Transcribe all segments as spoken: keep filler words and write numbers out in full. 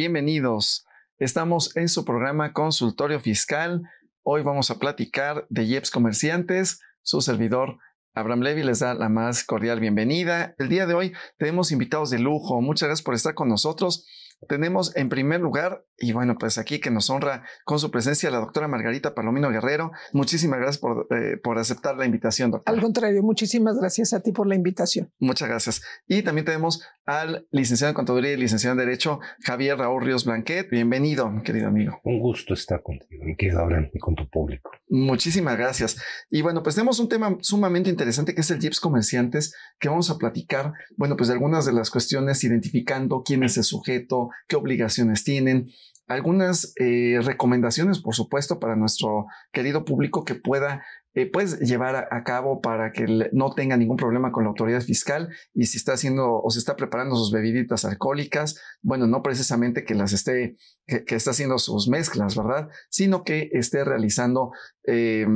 bienvenidos. Estamos en su programa Consultorio Fiscal. Hoy vamos a platicar de I E P S Comerciantes. Su servidor Abraham Levi les da la más cordial bienvenida. El día de hoy tenemos invitados de lujo. Muchas gracias por estar con nosotros. Tenemos en primer lugar, y bueno, pues aquí que nos honra con su presencia, la doctora Margarita Palomino Guerrero. Muchísimas gracias por, eh, por aceptar la invitación, doctora. Al contrario, muchísimas gracias a ti por la invitación. Muchas gracias. Y también tenemos al licenciado en Contaduría y licenciado en Derecho, Javier Raúl Ríos Blanquet. Bienvenido, mi querido amigo. Un gusto estar contigo, mi querido Abraham, y con tu público. Muchísimas gracias. Y bueno, pues tenemos un tema sumamente interesante que es el I E P S Comerciantes, que vamos a platicar, bueno, pues de algunas de las cuestiones, identificando quién es el sujeto, qué obligaciones tienen, algunas eh, recomendaciones, por supuesto, para nuestro querido público que pueda eh, pues llevar a, a cabo para que le, no tenga ningún problema con la autoridad fiscal, y si está haciendo o se está preparando sus bebiditas alcohólicas, bueno, no precisamente que las esté, que, que está haciendo sus mezclas, ¿verdad? Sino que esté realizando eh,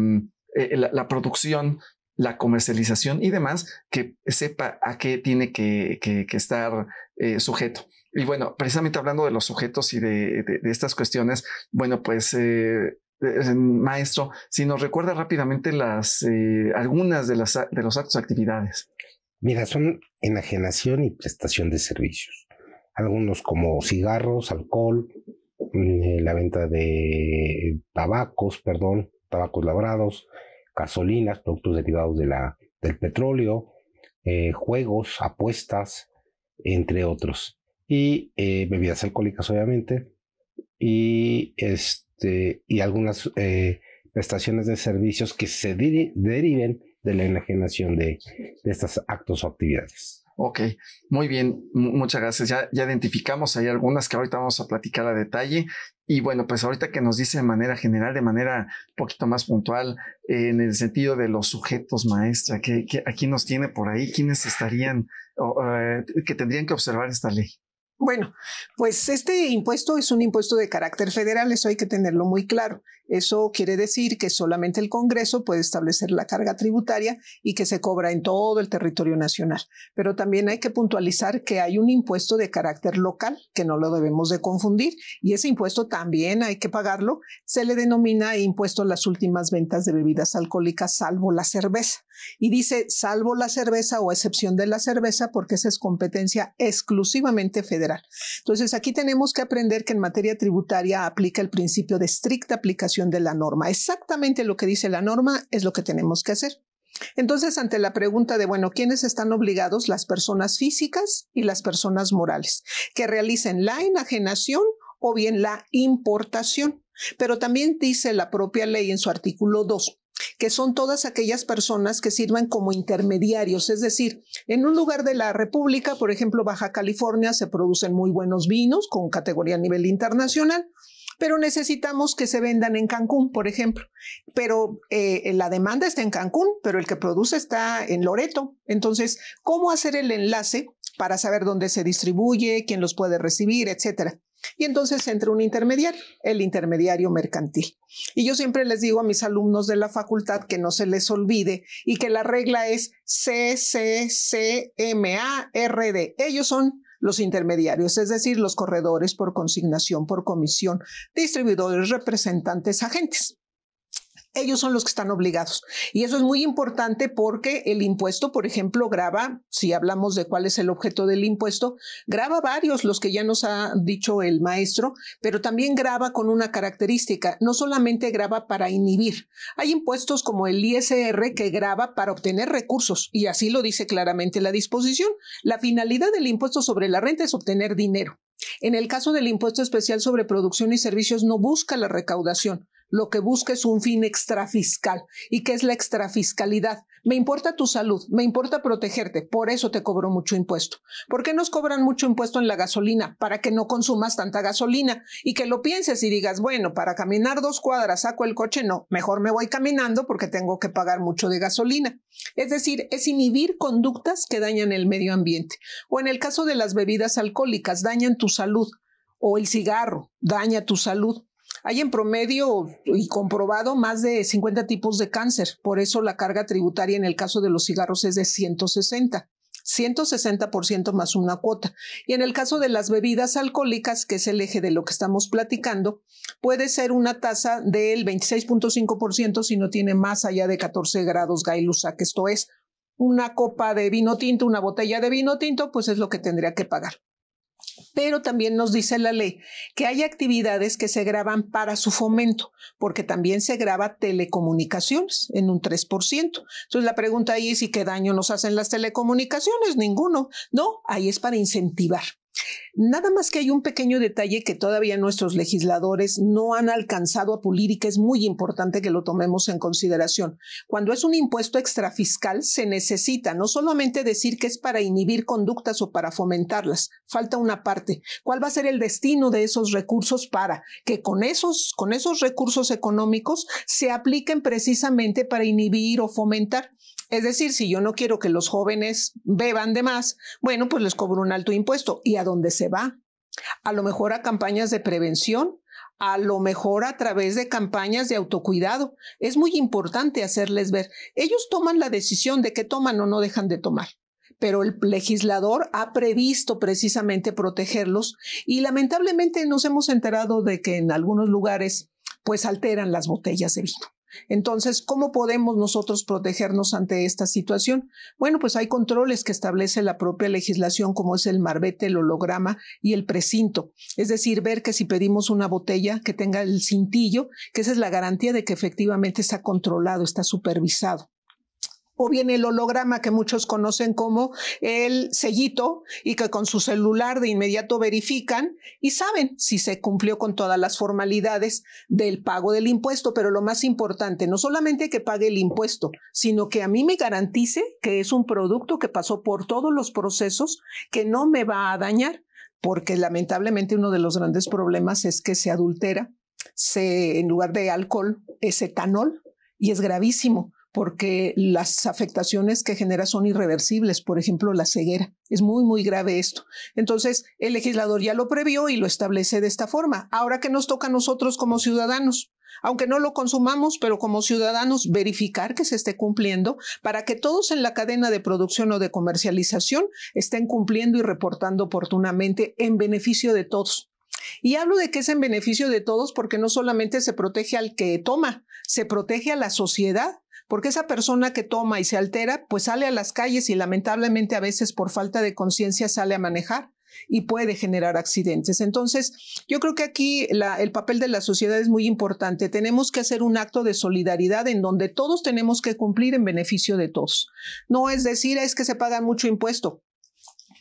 eh, la, la producción, la comercialización y demás, que sepa a qué tiene que, que, que estar eh, sujeto. Y bueno, precisamente hablando de los sujetos y de, de, de estas cuestiones, bueno, pues, eh, eh, maestro, si nos recuerda rápidamente las eh, algunas de, las, de los actos de actividades. Mira, son enajenación y prestación de servicios. Algunos como cigarros, alcohol, eh, la venta de tabacos, perdón, tabacos labrados, gasolinas, productos derivados de la, del petróleo, eh, juegos, apuestas, entre otros. Y eh, bebidas alcohólicas, obviamente, y, este, y algunas eh, prestaciones de servicios que se deri deriven de la enajenación de, de estos actos o actividades. Ok, muy bien, M muchas gracias. Ya, ya identificamos ahí algunas que ahorita vamos a platicar a detalle. Y bueno, pues ahorita que nos dice de manera general, de manera un poquito más puntual, eh, en el sentido de los sujetos, maestra, que, que aquí nos tiene por ahí, ¿quiénes estarían o, eh, que tendrían que observar esta ley? Bueno, pues este impuesto es un impuesto de carácter federal, eso hay que tenerlo muy claro. Eso quiere decir que solamente el Congreso puede establecer la carga tributaria y que se cobra en todo el territorio nacional. Pero también hay que puntualizar que hay un impuesto de carácter local, que no lo debemos de confundir, y ese impuesto también hay que pagarlo. Se le denomina impuesto a las últimas ventas de bebidas alcohólicas, salvo la cerveza. Y dice salvo la cerveza o excepción de la cerveza, porque esa es competencia exclusivamente federal. Entonces aquí tenemos que aprender que en materia tributaria aplica el principio de estricta aplicación de la norma. Exactamente lo que dice la norma es lo que tenemos que hacer. Entonces, ante la pregunta de, bueno, ¿quiénes están obligados? Las personas físicas y las personas morales que realicen la enajenación o bien la importación. Pero también dice la propia ley en su artículo dos que son todas aquellas personas que sirvan como intermediarios, es decir, en un lugar de la República, por ejemplo, Baja California, se producen muy buenos vinos con categoría a nivel internacional, pero necesitamos que se vendan en Cancún, por ejemplo. Pero eh, la demanda está en Cancún, pero el que produce está en Loreto. Entonces, ¿cómo hacer el enlace para saber dónde se distribuye, quién los puede recibir, etcétera? Y entonces entra un intermediario, el intermediario mercantil. Y yo siempre les digo a mis alumnos de la facultad que no se les olvide y que la regla es C C C M A R D. Ellos son los intermediarios, es decir, los corredores por consignación, por comisión, distribuidores, representantes, agentes. Ellos son los que están obligados. Y eso es muy importante porque el impuesto, por ejemplo, grava, si hablamos de cuál es el objeto del impuesto, grava varios, los que ya nos ha dicho el maestro, pero también grava con una característica. No solamente grava para inhibir. Hay impuestos como el I S R que grava para obtener recursos. Y así lo dice claramente la disposición. La finalidad del impuesto sobre la renta es obtener dinero. En el caso del impuesto especial sobre producción y servicios no busca la recaudación. Lo que busca es un fin extrafiscal. ¿Y qué es la extrafiscalidad? Me importa tu salud, me importa protegerte, por eso te cobro mucho impuesto. ¿Por qué nos cobran mucho impuesto en la gasolina? Para que no consumas tanta gasolina y que lo pienses y digas, bueno, para caminar dos cuadras saco el coche, no, mejor me voy caminando porque tengo que pagar mucho de gasolina. Es decir, es inhibir conductas que dañan el medio ambiente. O en el caso de las bebidas alcohólicas, dañan tu salud, o el cigarro daña tu salud. Hay en promedio y comprobado más de cincuenta tipos de cáncer. Por eso la carga tributaria en el caso de los cigarros es de ciento sesenta. ciento sesenta por ciento más una cuota. Y en el caso de las bebidas alcohólicas, que es el eje de lo que estamos platicando, puede ser una tasa del veintiséis punto cinco por ciento si no tiene más allá de catorce grados Gay-Lussac, que esto es una copa de vino tinto, una botella de vino tinto, pues es lo que tendría que pagar. Pero también nos dice la ley que hay actividades que se gravan para su fomento, porque también se grava telecomunicaciones en un tres por ciento. Entonces la pregunta ahí es, ¿y qué daño nos hacen las telecomunicaciones? Ninguno. No, ahí es para incentivar. Nada más que hay un pequeño detalle que todavía nuestros legisladores no han alcanzado a pulir y que es muy importante que lo tomemos en consideración. Cuando es un impuesto extrafiscal se necesita no solamente decir que es para inhibir conductas o para fomentarlas, falta una parte. ¿Cuál va a ser el destino de esos recursos para que con esos, con esos recursos económicos se apliquen precisamente para inhibir o fomentar? Es decir, si yo no quiero que los jóvenes beban de más, bueno, pues les cobro un alto impuesto. ¿Y a dónde se va? A lo mejor a campañas de prevención, a lo mejor a través de campañas de autocuidado. Es muy importante hacerles ver. Ellos toman la decisión de qué toman o no dejan de tomar, pero el legislador ha previsto precisamente protegerlos y lamentablemente nos hemos enterado de que en algunos lugares pues alteran las botellas de vino. Entonces, ¿cómo podemos nosotros protegernos ante esta situación? Bueno, pues hay controles que establece la propia legislación, como es el marbete, el holograma y el precinto. Es decir, ver que si pedimos una botella que tenga el cintillo, que esa es la garantía de que efectivamente está controlado, está supervisado. O bien el holograma que muchos conocen como el sellito y que con su celular de inmediato verifican y saben si se cumplió con todas las formalidades del pago del impuesto. Pero lo más importante, no solamente que pague el impuesto, sino que a mí me garantice que es un producto que pasó por todos los procesos, que no me va a dañar, porque lamentablemente uno de los grandes problemas es que se adultera, se, en lugar de alcohol es etanol y es gravísimo, porque las afectaciones que genera son irreversibles, por ejemplo, la ceguera. Es muy, muy grave esto. Entonces, el legislador ya lo previó y lo establece de esta forma. Ahora, ¿qué nos toca a nosotros como ciudadanos? Aunque no lo consumamos, pero como ciudadanos, verificar que se esté cumpliendo para que todos en la cadena de producción o de comercialización estén cumpliendo y reportando oportunamente en beneficio de todos. Y hablo de que es en beneficio de todos porque no solamente se protege al que toma, se protege a la sociedad. Porque esa persona que toma y se altera, pues sale a las calles y lamentablemente a veces por falta de conciencia sale a manejar y puede generar accidentes. Entonces, yo creo que aquí la, el papel de la sociedad es muy importante. Tenemos que hacer un acto de solidaridad en donde todos tenemos que cumplir en beneficio de todos. No es decir, es que se paga mucho impuesto.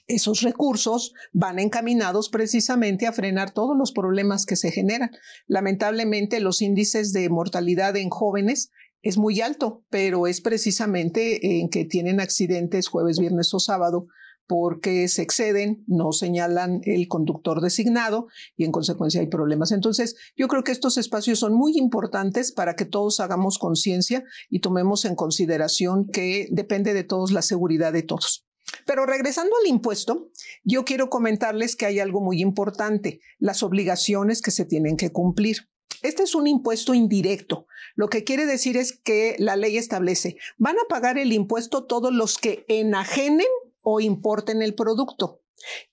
Esos recursos van encaminados precisamente a frenar todos los problemas que se generan. Lamentablemente, los índices de mortalidad en jóvenes es muy alto, pero es precisamente en que tienen accidentes jueves, viernes o sábado porque se exceden, no señalan el conductor designado y en consecuencia hay problemas. Entonces, yo creo que estos espacios son muy importantes para que todos hagamos conciencia y tomemos en consideración que depende de todos la seguridad de todos. Pero regresando al impuesto, yo quiero comentarles que hay algo muy importante, las obligaciones que se tienen que cumplir. Este es un impuesto indirecto. Lo que quiere decir es que la ley establece, van a pagar el impuesto todos los que enajenen o importen el producto.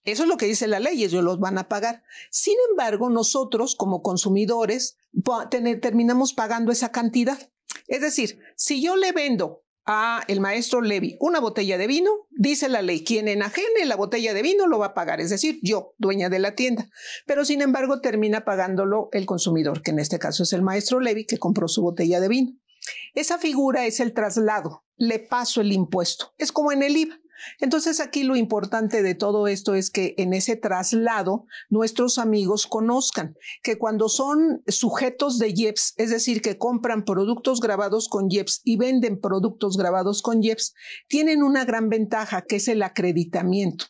Eso es lo que dice la ley, ellos los van a pagar. Sin embargo, nosotros como consumidores terminamos pagando esa cantidad. Es decir, si yo le vendo a el maestro Levi una botella de vino, dice la ley, quien enajene la botella de vino lo va a pagar, es decir, yo, dueña de la tienda. Pero sin embargo termina pagándolo el consumidor, que en este caso es el maestro Levi que compró su botella de vino. Esa figura es el traslado, le paso el impuesto, es como en el I V A. Entonces aquí lo importante de todo esto es que en ese traslado nuestros amigos conozcan que cuando son sujetos de I E P S, es decir, que compran productos grabados con I E P S y venden productos grabados con I E P S, tienen una gran ventaja que es el acreditamiento.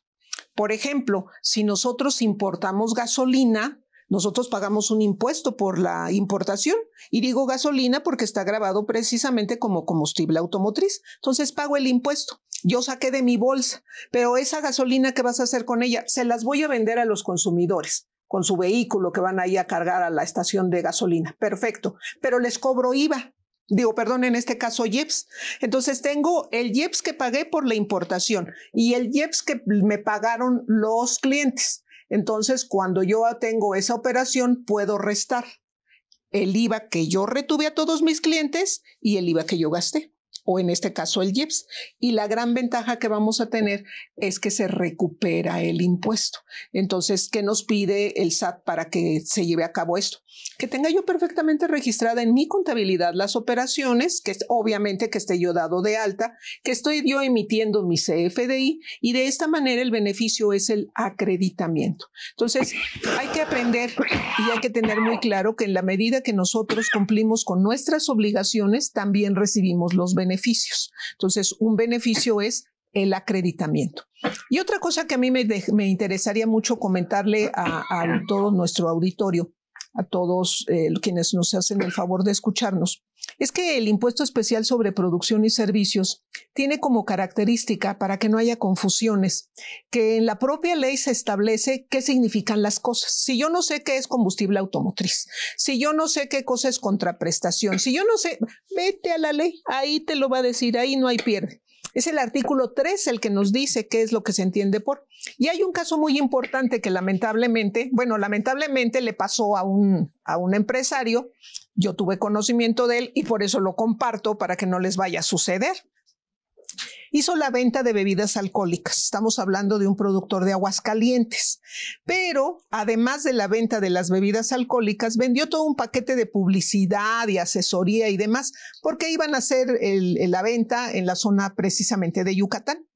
Por ejemplo, si nosotros importamos gasolina, nosotros pagamos un impuesto por la importación y digo gasolina porque está grabado precisamente como combustible automotriz. Entonces pago el impuesto. Yo saqué de mi bolsa, pero esa gasolina, ¿qué vas a hacer con ella? Se las voy a vender a los consumidores con su vehículo que van ahí a cargar a la estación de gasolina. Perfecto, pero les cobro I V A. Digo, perdón, en este caso I E P S. Entonces tengo el I E P S que pagué por la importación y el I E P S que me pagaron los clientes. Entonces, cuando yo tengo esa operación, puedo restar el I V A que yo retuve a todos mis clientes y el I V A que yo gasté, o en este caso el I E P S. Y la gran ventaja que vamos a tener es que se recupera el impuesto. Entonces, ¿qué nos pide el S A T para que se lleve a cabo esto? Que tenga yo perfectamente registrada en mi contabilidad las operaciones, que obviamente que esté yo dado de alta, que estoy yo emitiendo mi C F D I, y de esta manera el beneficio es el acreditamiento. Entonces, hay que aprender y hay que tener muy claro que en la medida que nosotros cumplimos con nuestras obligaciones, también recibimos los beneficios. beneficios. Entonces, un beneficio es el acreditamiento. Y otra cosa que a mí me, de, me interesaría mucho comentarle a, a todo nuestro auditorio, a todos eh, quienes nos hacen el favor de escucharnos, es que el impuesto especial sobre producción y servicios tiene como característica, para que no haya confusiones, que en la propia ley se establece qué significan las cosas. Si yo no sé qué es combustible automotriz, si yo no sé qué cosa es contraprestación, si yo no sé, vete a la ley, ahí te lo va a decir, ahí no hay pierde. Es el artículo tres el que nos dice qué es lo que se entiende por. Y hay un caso muy importante que lamentablemente, bueno, lamentablemente le pasó a un, a un empresario. Yo tuve conocimiento de él y por eso lo comparto para que no les vaya a suceder. Hizo la venta de bebidas alcohólicas. Estamos hablando de un productor de Aguascalientes. Pero además de la venta de las bebidas alcohólicas, vendió todo un paquete de publicidad y asesoría y demás, porque iban a hacer el, la venta en la zona precisamente de Yucatán.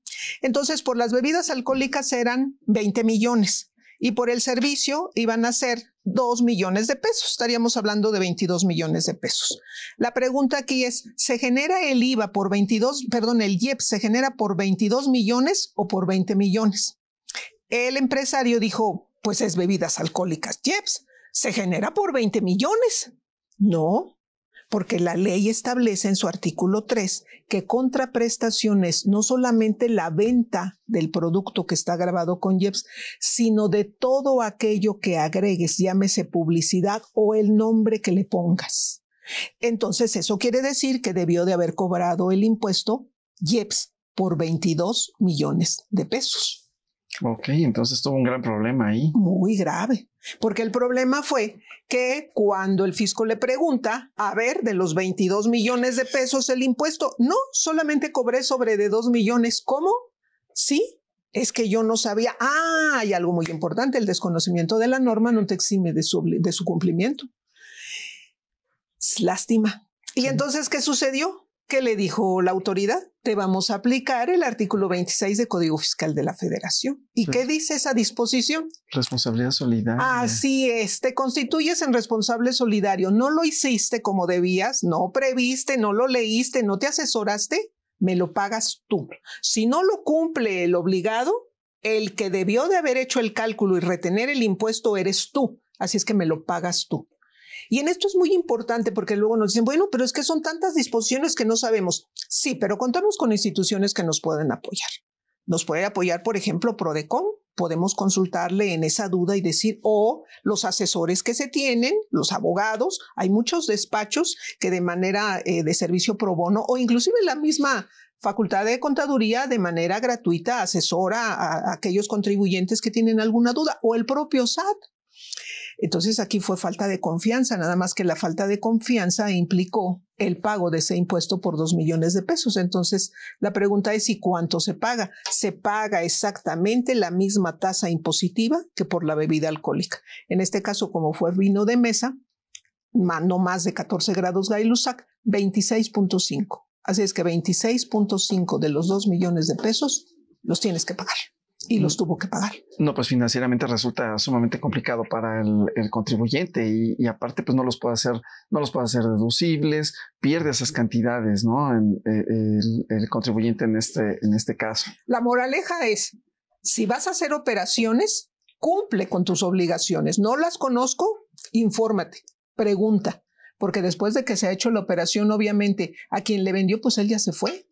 Entonces, por las bebidas alcohólicas eran veinte millones y por el servicio iban a ser dos millones de pesos. Estaríamos hablando de veintidós millones de pesos. La pregunta aquí es, ¿se genera el I V A por veintidós, perdón, el I E P S se genera por veintidós millones o por veinte millones? El empresario dijo, pues es bebidas alcohólicas, I E P S, ¿se genera por veinte millones? No, porque la ley establece en su artículo tres que contraprestación es no solamente la venta del producto que está grabado con I E P S, sino de todo aquello que agregues, llámese publicidad o el nombre que le pongas. Entonces, eso quiere decir que debió de haber cobrado el impuesto I E P S por veintidós millones de pesos. Ok, entonces tuvo un gran problema ahí. Muy grave, porque el problema fue que cuando el fisco le pregunta, a ver, de los veintidós millones de pesos el impuesto, no, solamente cobré sobre de dos millones. ¿Cómo? Sí, es que yo no sabía. Ah, hay algo muy importante, el desconocimiento de la norma no te exime de su, de su cumplimiento. Es lástima. ¿Y sí. entonces qué sucedió? ¿Qué le dijo la autoridad? Te vamos a aplicar el artículo veintiséis del Código Fiscal de la Federación. ¿Y sí. qué dice esa disposición? Responsabilidad solidaria. Así es, te constituyes en responsable solidario. No lo hiciste como debías, no previste, no lo leíste, no te asesoraste, me lo pagas tú. Si no lo cumple el obligado, el que debió de haber hecho el cálculo y retener el impuesto eres tú. Así es que me lo pagas tú. Y en esto es muy importante porque luego nos dicen, bueno, pero es que son tantas disposiciones que no sabemos. Sí, pero contamos con instituciones que nos pueden apoyar. Nos puede apoyar, por ejemplo, PRODECON. Podemos consultarle en esa duda y decir, o oh, los asesores que se tienen, los abogados. Hay muchos despachos que de manera eh, de servicio pro bono o inclusive la misma Facultad de Contaduría de manera gratuita asesora a, a aquellos contribuyentes que tienen alguna duda o el propio S A T. Entonces aquí fue falta de confianza, nada más que la falta de confianza implicó el pago de ese impuesto por dos millones de pesos. Entonces la pregunta es ¿y cuánto se paga? Se paga exactamente la misma tasa impositiva que por la bebida alcohólica. En este caso, como fue vino de mesa, no más de catorce grados Gay-Lussac, veintiséis punto cinco. Así es que veintiséis punto cinco de los dos millones de pesos los tienes que pagar. Y los tuvo que pagar. No, pues financieramente resulta sumamente complicado para el, el contribuyente y, y aparte pues no los puede hacer, no los puede hacer deducibles, pierde esas cantidades, ¿no? El, el, el contribuyente en este, en este caso. La moraleja es, si vas a hacer operaciones, cumple con tus obligaciones. No las conozco, infórmate, pregunta, porque después de que se ha hecho la operación, obviamente a quien le vendió, pues él ya se fue.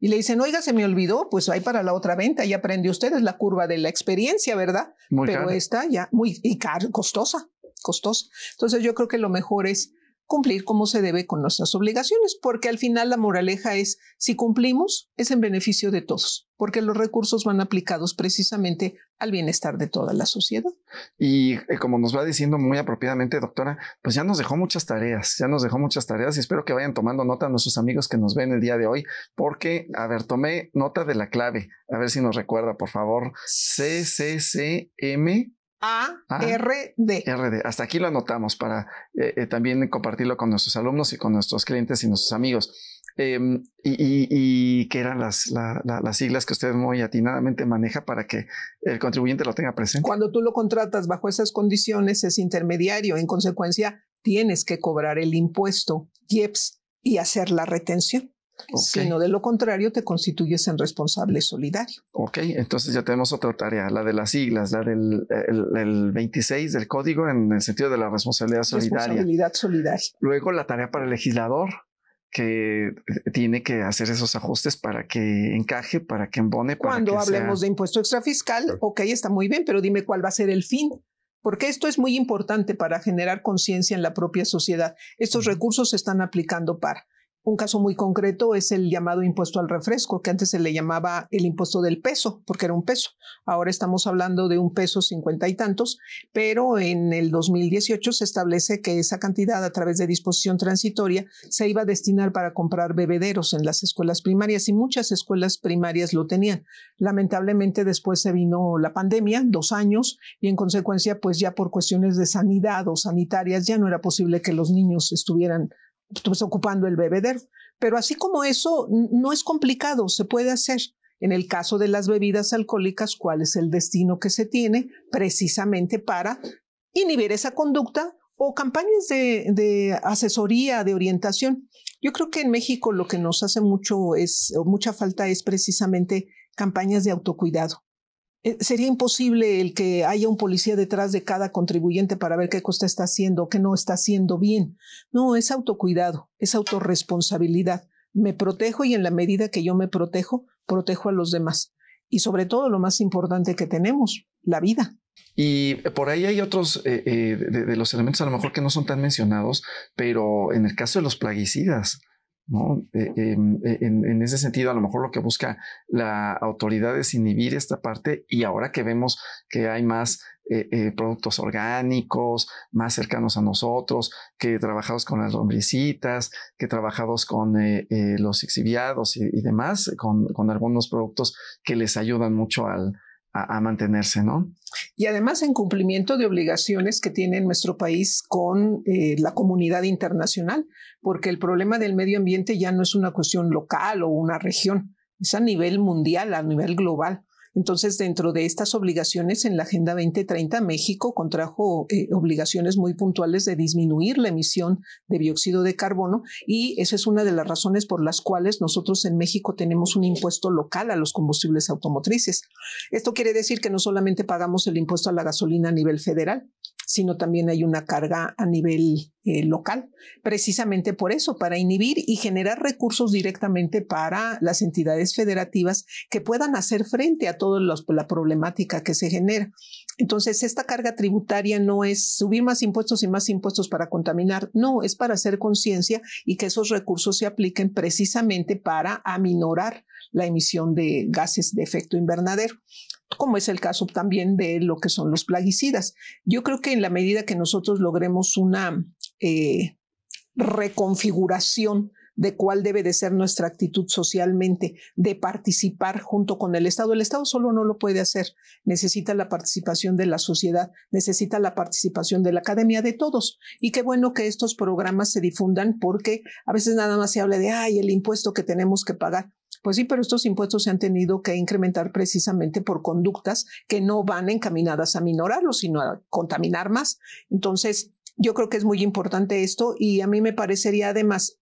Y le dicen, oiga, se me olvidó, pues hay para la otra venta. Ya aprendió ustedes la curva de la experiencia, ¿verdad? Muy Pero cara. Está ya muy y car costosa, costosa. Entonces yo creo que lo mejor es cumplir como se debe con nuestras obligaciones, porque al final la moraleja es, si cumplimos, es en beneficio de todos, porque los recursos van aplicados precisamente al bienestar de toda la sociedad. Y eh, como nos va diciendo muy apropiadamente, doctora, pues ya nos dejó muchas tareas, ya nos dejó muchas tareas y espero que vayan tomando nota nuestros amigos que nos ven el día de hoy, porque, a ver, tomé nota de la clave, a ver si nos recuerda, por favor, C C C M A R D. A R D. Hasta aquí lo anotamos para eh, eh, también compartirlo con nuestros alumnos y con nuestros clientes y nuestros amigos. Eh, y, y, y que eran las, la, la, las siglas que usted muy atinadamente maneja para que el contribuyente lo tenga presente. Cuando tú lo contratas bajo esas condiciones, es intermediario. En consecuencia, tienes que cobrar el impuesto I E P S y hacer la retención. Okay. Sino de lo contrario te constituyes en responsable solidario. Ok, entonces ya tenemos otra tarea, la de las siglas, la del el, el veintiséis del código en el sentido de la responsabilidad solidaria. Responsabilidad solidaria. Luego la tarea para el legislador, que tiene que hacer esos ajustes para que encaje, para que embone. Para Cuando que hablemos sea... de impuesto extrafiscal, ok, está muy bien, pero dime cuál va a ser el fin. Porque esto es muy importante para generar conciencia en la propia sociedad. Estos mm. recursos se están aplicando para... Un caso muy concreto es el llamado impuesto al refresco, que antes se le llamaba el impuesto del peso, porque era un peso. Ahora estamos hablando de un peso cincuenta y tantos, pero en el dos mil dieciocho se establece que esa cantidad a través de disposición transitoria se iba a destinar para comprar bebederos en las escuelas primarias y muchas escuelas primarias lo tenían. Lamentablemente después se vino la pandemia, dos años, y en consecuencia pues ya por cuestiones de sanidad o sanitarias ya no era posible que los niños estuvieran ocupando el bebedero, pero así como eso no es complicado, se puede hacer. En el caso de las bebidas alcohólicas, ¿cuál es el destino que se tiene precisamente para inhibir esa conducta o campañas de, de asesoría, de orientación? Yo creo que en México lo que nos hace mucho es, o mucha falta es precisamente campañas de autocuidado. Sería imposible el que haya un policía detrás de cada contribuyente para ver qué cosa está haciendo o qué no está haciendo bien. No, es autocuidado, es autorresponsabilidad. Me protejo y en la medida que yo me protejo, protejo a los demás. Y sobre todo lo más importante que tenemos, la vida. Y por ahí hay otros eh, eh, de, de los elementos a lo mejor que no son tan mencionados, pero en el caso de los plaguicidas, ¿no? Eh, eh, en, en ese sentido, a lo mejor lo que busca la autoridad es inhibir esta parte y ahora que vemos que hay más eh, eh, productos orgánicos, más cercanos a nosotros, que trabajados con las lombricitas, que trabajados con eh, eh, los lixiviados y, y demás, con, con algunos productos que les ayudan mucho al, a, a mantenerse, ¿no? Y además en cumplimiento de obligaciones que tiene nuestro país con eh, la comunidad internacional, porque el problema del medio ambiente ya no es una cuestión local o una región, es a nivel mundial, a nivel global. Entonces, dentro de estas obligaciones en la Agenda veinte treinta, México contrajo eh, obligaciones muy puntuales de disminuir la emisión de dióxido de carbono y esa es una de las razones por las cuales nosotros en México tenemos un impuesto local a los combustibles automotrices. Esto quiere decir que no solamente pagamos el impuesto a la gasolina a nivel federal, sino también hay una carga a nivel eh, local, precisamente por eso, para inhibir y generar recursos directamente para las entidades federativas que puedan hacer frente a toda la problemática que se genera. Entonces, esta carga tributaria no es subir más impuestos y más impuestos para contaminar, no, es para hacer conciencia y que esos recursos se apliquen precisamente para aminorar la emisión de gases de efecto invernadero, como es el caso también de lo que son los plaguicidas. Yo creo que en la medida que nosotros logremos una eh, reconfiguración de cuál debe de ser nuestra actitud socialmente, de participar junto con el Estado. El Estado solo no lo puede hacer. Necesita la participación de la sociedad, necesita la participación de la academia, de todos. Y qué bueno que estos programas se difundan porque a veces nada más se habla de, ay, el impuesto que tenemos que pagar. Pues sí, pero estos impuestos se han tenido que incrementar precisamente por conductas que no van encaminadas a aminorarlo, sino a contaminar más. Entonces, yo creo que es muy importante esto y a mí me parecería además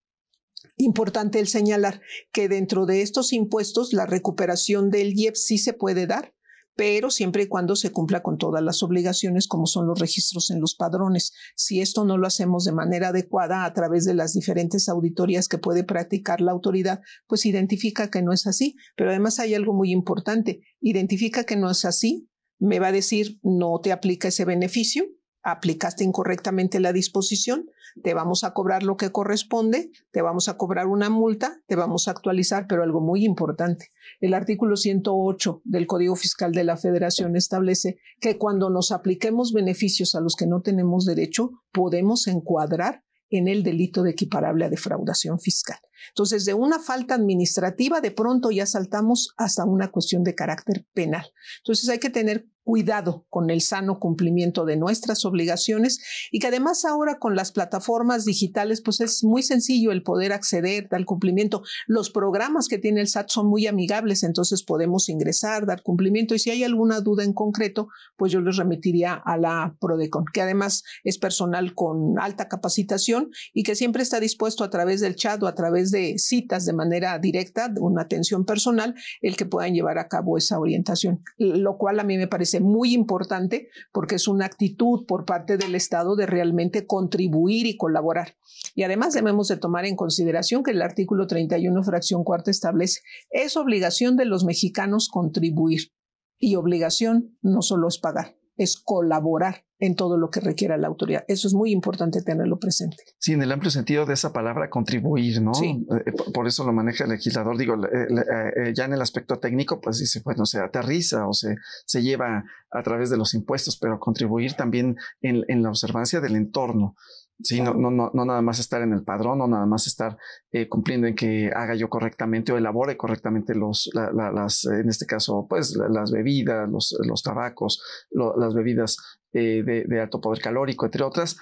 importante el señalar que dentro de estos impuestos la recuperación del I E P S sí se puede dar, pero siempre y cuando se cumpla con todas las obligaciones como son los registros en los padrones. Si esto no lo hacemos de manera adecuada a través de las diferentes auditorías que puede practicar la autoridad, pues identifica que no es así. Pero además hay algo muy importante, identifica que no es así, me va a decir no te aplica ese beneficio, aplicaste incorrectamente la disposición, te vamos a cobrar lo que corresponde, te vamos a cobrar una multa, te vamos a actualizar, pero algo muy importante. El artículo ciento ocho del Código Fiscal de la Federación establece que cuando nos apliquemos beneficios a los que no tenemos derecho, podemos encuadrar en el delito de equiparable a defraudación fiscal. Entonces, de una falta administrativa, de pronto ya saltamos hasta una cuestión de carácter penal. Entonces, hay que tener cuidado con el sano cumplimiento de nuestras obligaciones y que además ahora con las plataformas digitales, pues es muy sencillo el poder acceder, dar cumplimiento. Los programas que tiene el S A T son muy amigables, entonces podemos ingresar, dar cumplimiento y si hay alguna duda en concreto, pues yo los remitiría a la PRODECON, que además es personal con alta capacitación y que siempre está dispuesto a través del chat o a través de citas de manera directa, una atención personal, el que puedan llevar a cabo esa orientación, lo cual a mí me parece muy importante porque es una actitud por parte del Estado de realmente contribuir y colaborar. Y además debemos de tomar en consideración que el artículo treinta y uno, fracción cuarta, establece es obligación de los mexicanos contribuir y obligación no solo es pagar, es colaborar en todo lo que requiera la autoridad. Eso es muy importante tenerlo presente. Sí, en el amplio sentido de esa palabra contribuir, ¿no? Sí. Eh, por, por eso lo maneja el legislador. Digo, eh, eh, ya en el aspecto técnico, pues dice, bueno, se aterriza o se, se lleva a través de los impuestos, pero contribuir también en, en la observancia del entorno. Sí, no, no, no, no nada más estar en el padrón, no nada más estar eh, cumpliendo en que haga yo correctamente o elabore correctamente los, la, la, las, en este caso, pues las bebidas, los, los tabacos, lo, las bebidas eh, de, de alto poder calórico, entre otras,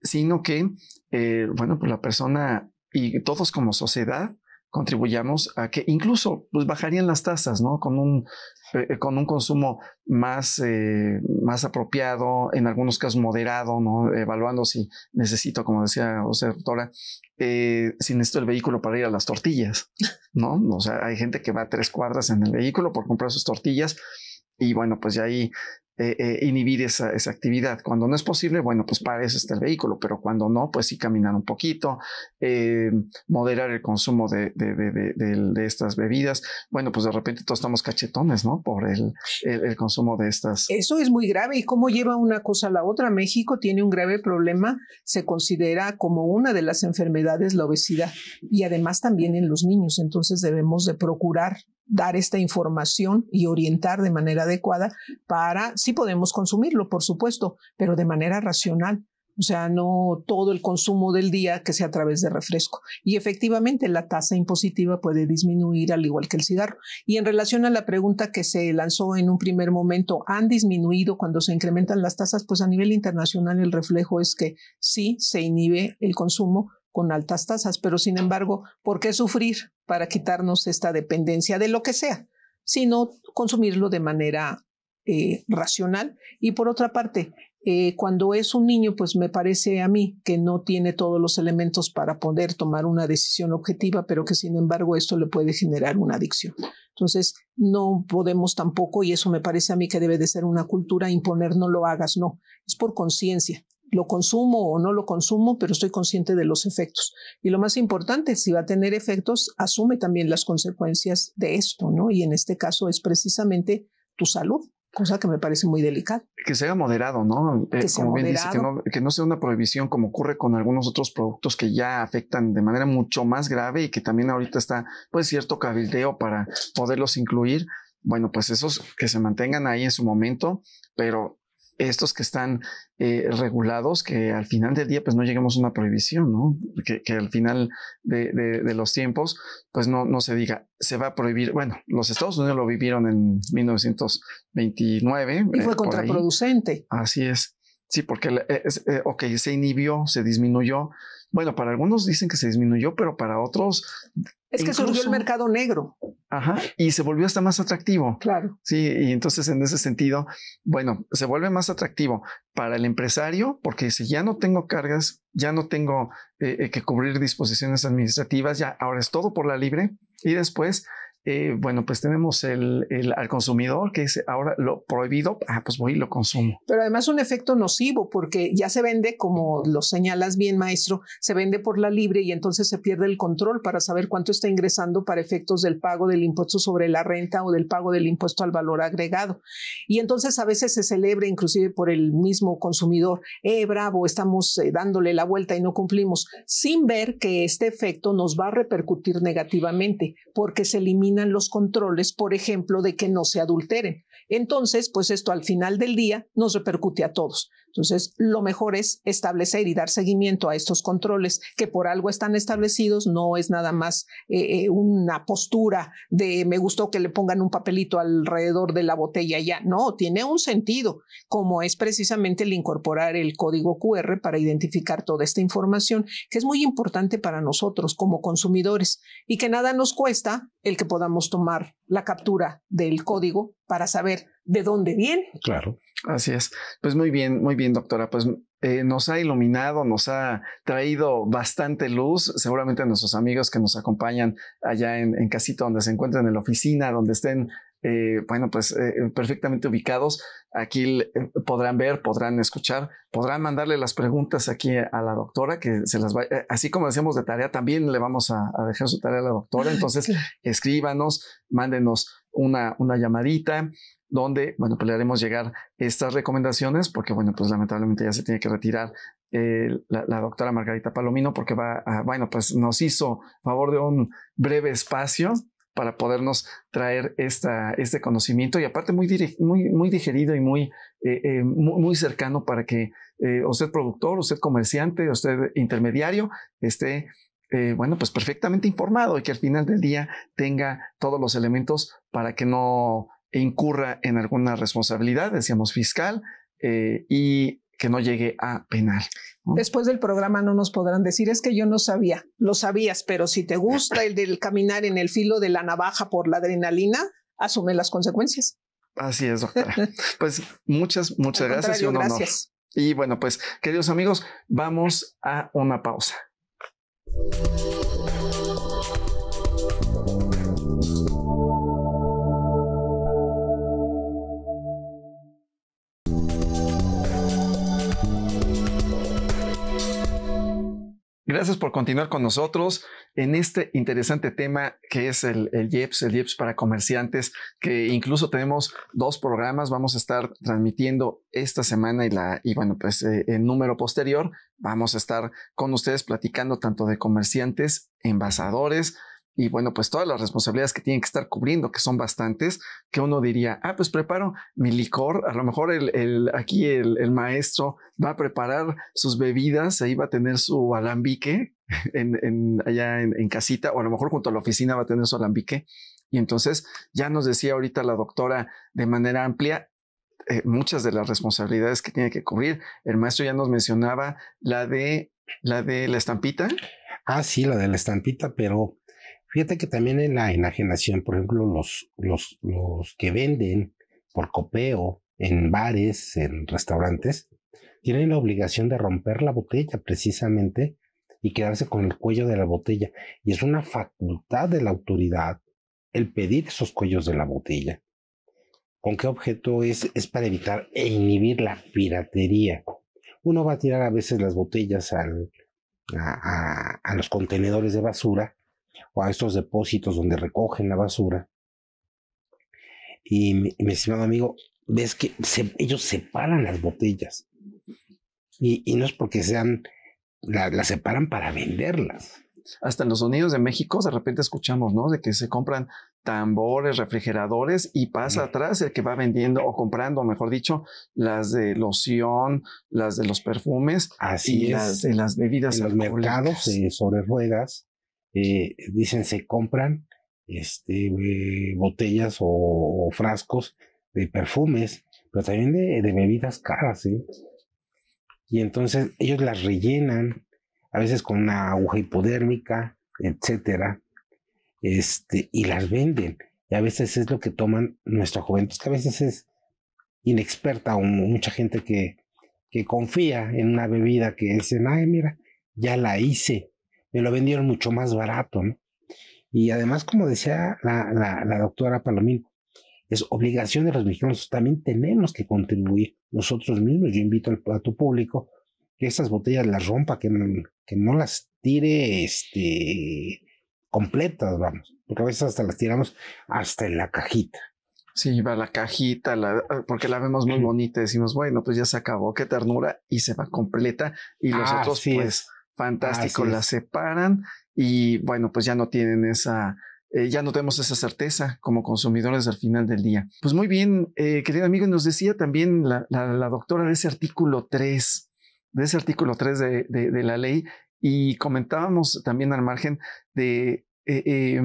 sino que, eh, bueno, pues la persona y todos como sociedad contribuyamos a que incluso pues, bajarían las tasas, ¿no? Con un, eh, con un consumo más, eh, más apropiado, en algunos casos moderado, ¿no? Evaluando si necesito, como decía usted, doctora, eh, si necesito el vehículo para ir a las tortillas, ¿no? O sea, hay gente que va a tres cuadras en el vehículo por comprar sus tortillas y bueno, pues ya ahí eh, eh, inhibir esa, esa actividad. Cuando no es posible, bueno, pues para eso está el vehículo, pero cuando no, pues sí caminar un poquito, eh, moderar el consumo de, de, de, de, de, de estas bebidas. Bueno, pues de repente todos estamos cachetones, ¿no? Por el, el, el consumo de estas. Eso es muy grave. ¿Y cómo lleva una cosa a la otra? México tiene un grave problema. Se considera como una de las enfermedades la obesidad y además también en los niños. Entonces debemos de procurar dar esta información y orientar de manera adecuada para, sí podemos consumirlo, por supuesto, pero de manera racional. O sea, no todo el consumo del día que sea a través de refresco. Y efectivamente la tasa impositiva puede disminuir al igual que el cigarro. Y en relación a la pregunta que se lanzó en un primer momento, ¿han disminuido cuando se incrementan las tasas? Pues a nivel internacional el reflejo es que sí se inhibe el consumo con altas tasas, pero sin embargo, ¿por qué sufrir para quitarnos esta dependencia de lo que sea? Sino consumirlo de manera eh, racional. Y por otra parte, eh, cuando es un niño, pues me parece a mí que no tiene todos los elementos para poder tomar una decisión objetiva, pero que sin embargo esto le puede generar una adicción. Entonces, no podemos tampoco, y eso me parece a mí que debe de ser una cultura, imponer no lo hagas, no, es por conciencia. Lo consumo o no lo consumo, pero estoy consciente de los efectos. Y lo más importante, si va a tener efectos, asume también las consecuencias de esto, ¿no? Y en este caso es precisamente tu salud, cosa que me parece muy delicada. Que sea moderado, ¿no? Eh, que sea como bien moderado. Dice, que no, que no sea una prohibición como ocurre con algunos otros productos que ya afectan de manera mucho más grave y que también ahorita está, pues, cierto cabildeo para poderlos incluir. Bueno, pues esos que se mantengan ahí en su momento, pero estos que están eh, regulados, que al final del día pues no lleguemos a una prohibición, ¿no? Que, que al final de, de, de los tiempos pues no, no se diga, se va a prohibir. Bueno, los Estados Unidos lo vivieron en mil novecientos veintinueve. Y fue eh, contraproducente. Así es. Sí, porque, eh, eh, ok, se inhibió, se disminuyó. Bueno, para algunos dicen que se disminuyó, pero para otros... Es que se volvió el mercado negro. Ajá, y se volvió hasta más atractivo. Claro. Sí, y entonces en ese sentido, bueno, se vuelve más atractivo para el empresario, porque si ya no tengo cargas, ya no tengo eh, que cubrir disposiciones administrativas, ya ahora es todo por la libre, y después... eh, bueno, pues tenemos el, el, al consumidor, que es ahora lo prohibido, ah, pues voy y lo consumo. Pero además un efecto nocivo, porque ya se vende, como lo señalas bien, maestro, se vende por la libre y entonces se pierde el control para saber cuánto está ingresando para efectos del pago del impuesto sobre la renta o del pago del impuesto al valor agregado. Y entonces a veces se celebra inclusive por el mismo consumidor, eh, bravo, estamos eh, dándole la vuelta y no cumplimos, sin ver que este efecto nos va a repercutir negativamente, porque se eliminan los controles, por ejemplo, de que no se adulteren. Entonces, pues esto al final del día nos repercute a todos. Entonces, lo mejor es establecer y dar seguimiento a estos controles que por algo están establecidos. No es nada más eh, una postura de me gustó que le pongan un papelito alrededor de la botella ya. No, tiene un sentido, como es precisamente el incorporar el código Q R para identificar toda esta información, que es muy importante para nosotros como consumidores y que nada nos cuesta el que podamos tomar la captura del código para saber de dónde viene. Claro. Así es. Pues muy bien, muy bien, doctora. Pues eh, nos ha iluminado, nos ha traído bastante luz. Seguramente a nuestros amigos que nos acompañan allá en, en casita, donde se encuentren, en la oficina, donde estén, eh, bueno, pues eh, perfectamente ubicados. Aquí podrán ver, podrán escuchar, podrán mandarle las preguntas aquí a la doctora, que se las va, así como hacemos de tarea, también le vamos a, a dejar su tarea a la doctora. Entonces, escríbanos, mándenos una, una llamadita, donde, bueno, pues le haremos llegar estas recomendaciones, porque, bueno, pues lamentablemente ya se tiene que retirar eh, la, la doctora Margarita Palomino, porque va, a, bueno, pues nos hizo favor de un breve espacio para podernos traer esta, este conocimiento, y aparte muy, muy, muy digerido y muy, eh, eh, muy, muy cercano, para que eh, usted productor, usted comerciante, usted intermediario, esté Eh, bueno, pues perfectamente informado, y que al final del día tenga todos los elementos para que no incurra en alguna responsabilidad, decíamos fiscal, eh, y que no llegue a penal, ¿no? Después del programa no nos podrán decir, es que yo no sabía. Lo sabías, pero si te gusta el del caminar en el filo de la navaja por la adrenalina, asume las consecuencias. Así es, doctora. Pues muchas, muchas Al gracias. Y un honor. Gracias. Y bueno, pues queridos amigos, vamos a una pausa. Gracias por continuar con nosotros en este interesante tema que es el, el I E P S, el I E P S para comerciantes, que incluso tenemos dos programas. Vamos a estar transmitiendo esta semana y, la, y bueno, pues eh, el número posterior. Vamos a estar con ustedes platicando tanto de comerciantes, envasadores y, bueno, pues todas las responsabilidades que tienen que estar cubriendo, que son bastantes, que uno diría, ah, pues preparo mi licor. A lo mejor el, el, aquí el, el maestro va a preparar sus bebidas, ahí va a tener su alambique en, en, allá en, en casita, o a lo mejor junto a la oficina va a tener su alambique. Y entonces ya nos decía ahorita la doctora de manera amplia eh, muchas de las responsabilidades que tiene que cubrir. El maestro ya nos mencionaba la de la, de la estampita. Ah, sí, la de la estampita, pero fíjate que también en la enajenación, por ejemplo, los, los, los que venden por copeo en bares, en restaurantes, tienen la obligación de romper la botella precisamente y quedarse con el cuello de la botella. Y es una facultad de la autoridad el pedir esos cuellos de la botella. ¿Con qué objeto es? Es para evitar e inhibir la piratería. Uno va a tirar a veces las botellas al, a, a, a los contenedores de basura, o a estos depósitos donde recogen la basura. Y mi, mi estimado amigo, ves que se, ellos separan las botellas. Y, y no es porque sean, las la separan para venderlas. Hasta en los sonidos de México de repente escuchamos, ¿no? De que se compran tambores, refrigeradores, y pasa sí. atrás el que va vendiendo o comprando, mejor dicho, las de loción, las de los perfumes. Así y es. Las de las bebidas en los mercados eh, sobre ruedas. Eh, dicen, se compran este, eh, botellas o, o frascos de perfumes, pero también de, de bebidas caras, ¿eh? Y entonces ellos las rellenan, a veces con una aguja hipodérmica, etcétera, este, y las venden. Y a veces es lo que toman nuestra juventud, que a veces es inexperta, o mucha gente que, que confía en una bebida, que dicen, ay, mira, ya la hice, me lo vendieron mucho más barato, ¿no? Y además, como decía la, la, la doctora Palomino, es obligación de los mexicanos, también tenemos que contribuir nosotros mismos. Yo invito al, a tu público que estas botellas las rompa, que, que no las tire este, completas, vamos, porque a veces hasta las tiramos hasta en la cajita. Sí, va la cajita, la, porque la vemos muy bonita, decimos, bueno, pues ya se acabó, qué ternura, y se va completa, y los ah, otros, pues, es. fantástico, así la es. separan, y bueno, pues ya no tienen esa... Eh, ya no tenemos esa certeza como consumidores al final del día. Pues muy bien, eh, querido amigo, nos decía también la, la, la doctora de ese artículo tres, de ese artículo tres de, de, de la ley, y comentábamos también al margen de eh, eh,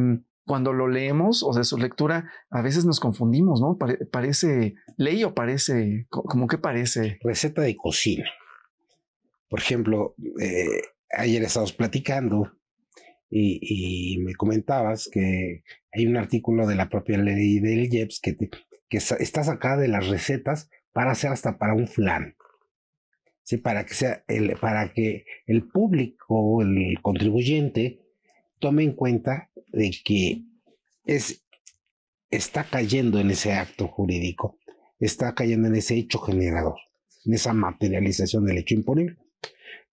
cuando lo leemos o de su lectura, a veces nos confundimos, ¿no? Pare, parece ley o parece, ¿cómo que parece? Receta de cocina. Por ejemplo, eh, ayer estábamos platicando Y, y me comentabas que hay un artículo de la propia ley del I E P S que, te, que está sacada de las recetas para hacer hasta para un flan, ¿sí? Para que sea el, para que el público, el contribuyente, tome en cuenta de que es, está cayendo en ese acto jurídico, está cayendo en ese hecho generador, en esa materialización del hecho imponible.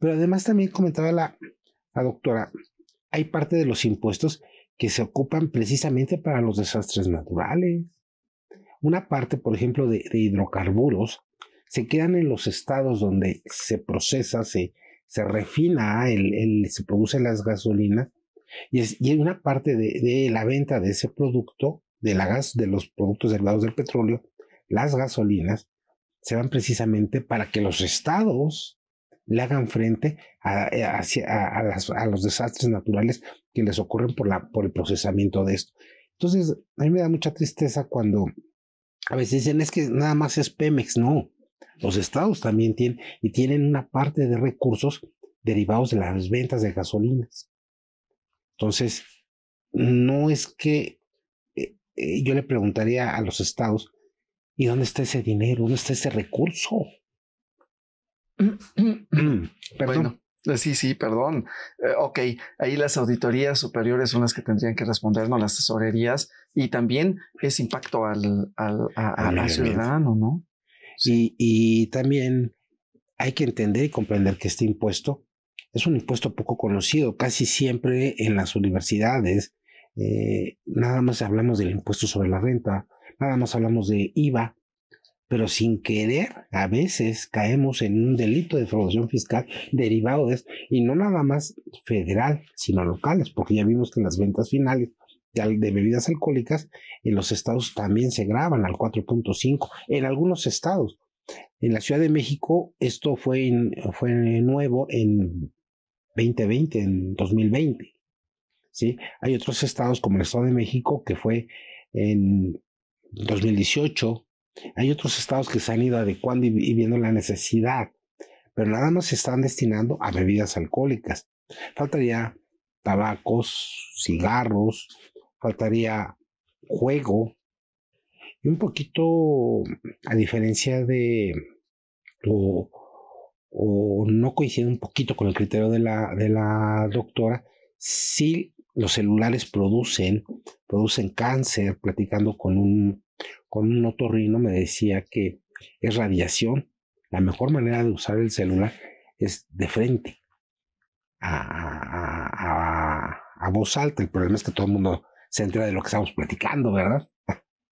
Pero además también comentaba la, la doctora, hay parte de los impuestos que se ocupan precisamente para los desastres naturales. Una parte, por ejemplo, de, de hidrocarburos, se quedan en los estados donde se procesa, se, se refina, el, el, se produce las gasolinas, y, es, y hay una parte de, de la venta de ese producto, de, la gas, de los productos derivados del petróleo, las gasolinas, se van precisamente para que los estados le hagan frente a, a, a, a, las, a los desastres naturales que les ocurren por, la, por el procesamiento de esto. Entonces, a mí me da mucha tristeza cuando a veces dicen, es que nada más es Pemex. No, los estados también tienen, y tienen una parte de recursos derivados de las ventas de gasolinas. Entonces, no es que eh, eh, yo le preguntaría a los estados, ¿y dónde está ese dinero? ¿Dónde está ese recurso? Perdón. Bueno, sí, sí, perdón. Eh, ok, ahí las auditorías superiores son las que tendrían que respondernos, las tesorerías, y también es impacto al, al, a, al ciudadano, ¿no? Sí. Y, y también hay que entender y comprender que este impuesto es un impuesto poco conocido. Casi siempre en las universidades eh, nada más hablamos del impuesto sobre la renta, nada más hablamos de I V A. Pero sin querer, a veces caemos en un delito de defraudación fiscal derivado de esto, y no nada más federal, sino locales, porque ya vimos que en las ventas finales de bebidas alcohólicas en los estados también se graban al cuatro punto cinco, en algunos estados. En la Ciudad de México esto fue, en, fue nuevo en veinte veinte, en dos mil veinte, ¿sí? Hay otros estados como el Estado de México que fue en dos mil dieciocho, hay otros estados que se han ido adecuando y, y viendo la necesidad, pero nada más se están destinando a bebidas alcohólicas. Faltaría tabacos, cigarros, faltaría juego. Y un poquito, a diferencia de, o, o no coincide un poquito con el criterio de la, de la doctora, sí los celulares producen, producen cáncer. Platicando con un... Con un otorrino me decía que es radiación. La mejor manera de usar el celular es de frente, a, a, a, a voz alta. El problema es que todo el mundo se entera de lo que estamos platicando, ¿verdad?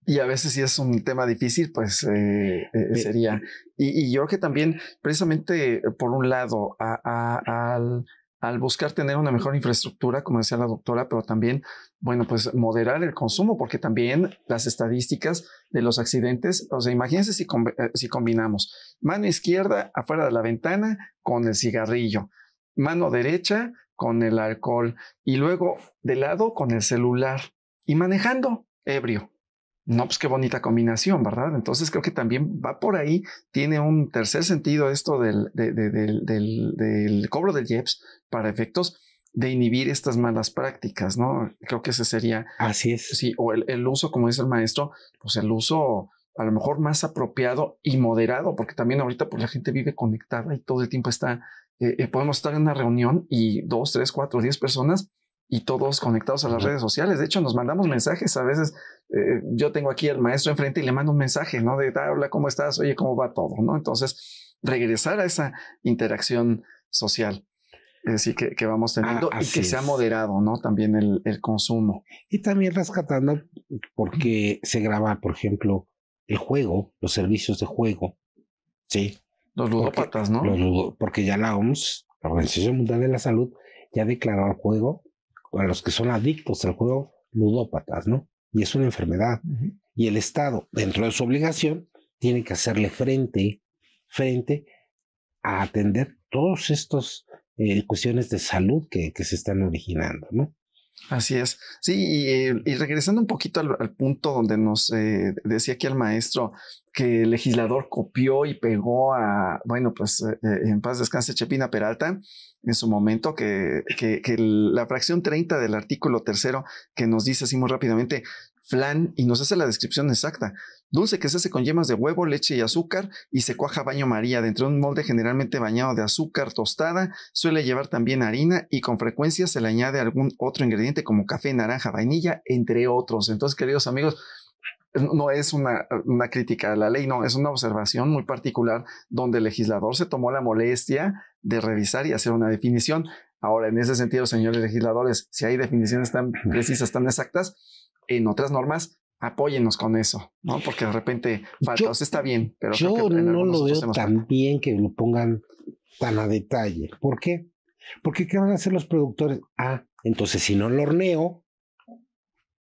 Y a veces si es un tema difícil, pues eh, eh, sería. Y, y yo creo que también, precisamente por un lado, a, a, al... al buscar tener una mejor infraestructura, como decía la doctora, pero también, bueno, pues moderar el consumo, porque también las estadísticas de los accidentes, o sea, imagínense si, com si combinamos mano izquierda afuera de la ventana con el cigarrillo, mano derecha con el alcohol y luego de lado con el celular y manejando ebrio. No, pues qué bonita combinación, ¿verdad? Entonces creo que también va por ahí, tiene un tercer sentido esto del, de, de, del, del, del cobro del I E P S para efectos de inhibir estas malas prácticas, ¿no? Creo que ese sería... Así es. Sí, o el, el uso, como dice el maestro, pues el uso a lo mejor más apropiado y moderado, porque también ahorita pues, la gente vive conectada y todo el tiempo está... Eh, eh, podemos estar en una reunión y dos, tres, cuatro, diez personas y todos conectados a las redes sociales. De hecho, nos mandamos mensajes a veces. Eh, yo tengo aquí al maestro enfrente y le mando un mensaje, ¿no? De, ah, hola, ¿cómo estás? Oye, ¿cómo va todo? ¿No? Entonces, regresar a esa interacción social. Así que, que vamos teniendo ah, y que sea moderado, ¿no? También el, el consumo. Y también rescatando, porque se graba, por ejemplo, el juego, los servicios de juego, ¿sí? Los ludópatas, porque, ¿no? Los, porque ya la O M S, la Organización Mundial de la Salud, ya declaró al juego, a los que son adictos al juego, ludópatas, ¿no? Y es una enfermedad. Uh-huh. Y el Estado, dentro de su obligación, tiene que hacerle frente, frente a atender todos estos... Eh, cuestiones de salud que, que se están originando, ¿no? Así es. Sí, y, y regresando un poquito al, al punto donde nos eh, decía aquí el maestro que el legislador copió y pegó a, bueno, pues eh, en paz descanse Chepina Peralta, en su momento, que, que, que la fracción treinta del artículo tercero, que nos dice así muy rápidamente, flan, y nos hace la descripción exacta. Dulce que se hace con yemas de huevo, leche y azúcar y se cuaja baño María dentro de un molde generalmente bañado de azúcar tostada. Suele llevar también harina y con frecuencia se le añade algún otro ingrediente como café, naranja, vainilla, entre otros. Entonces, queridos amigos, no es una, una crítica a la ley, no, es una observación muy particular donde el legislador se tomó la molestia de revisar y hacer una definición. Ahora, en ese sentido, señores legisladores, si hay definiciones tan precisas, tan exactas, en otras normas, apóyennos con eso, ¿no? Porque de repente falta, yo, o sea, está bien, pero yo creo que no lo veo tan bien que lo pongan tan a detalle. ¿Por qué? Porque ¿qué van a hacer los productores? Ah, entonces si no lo horneo,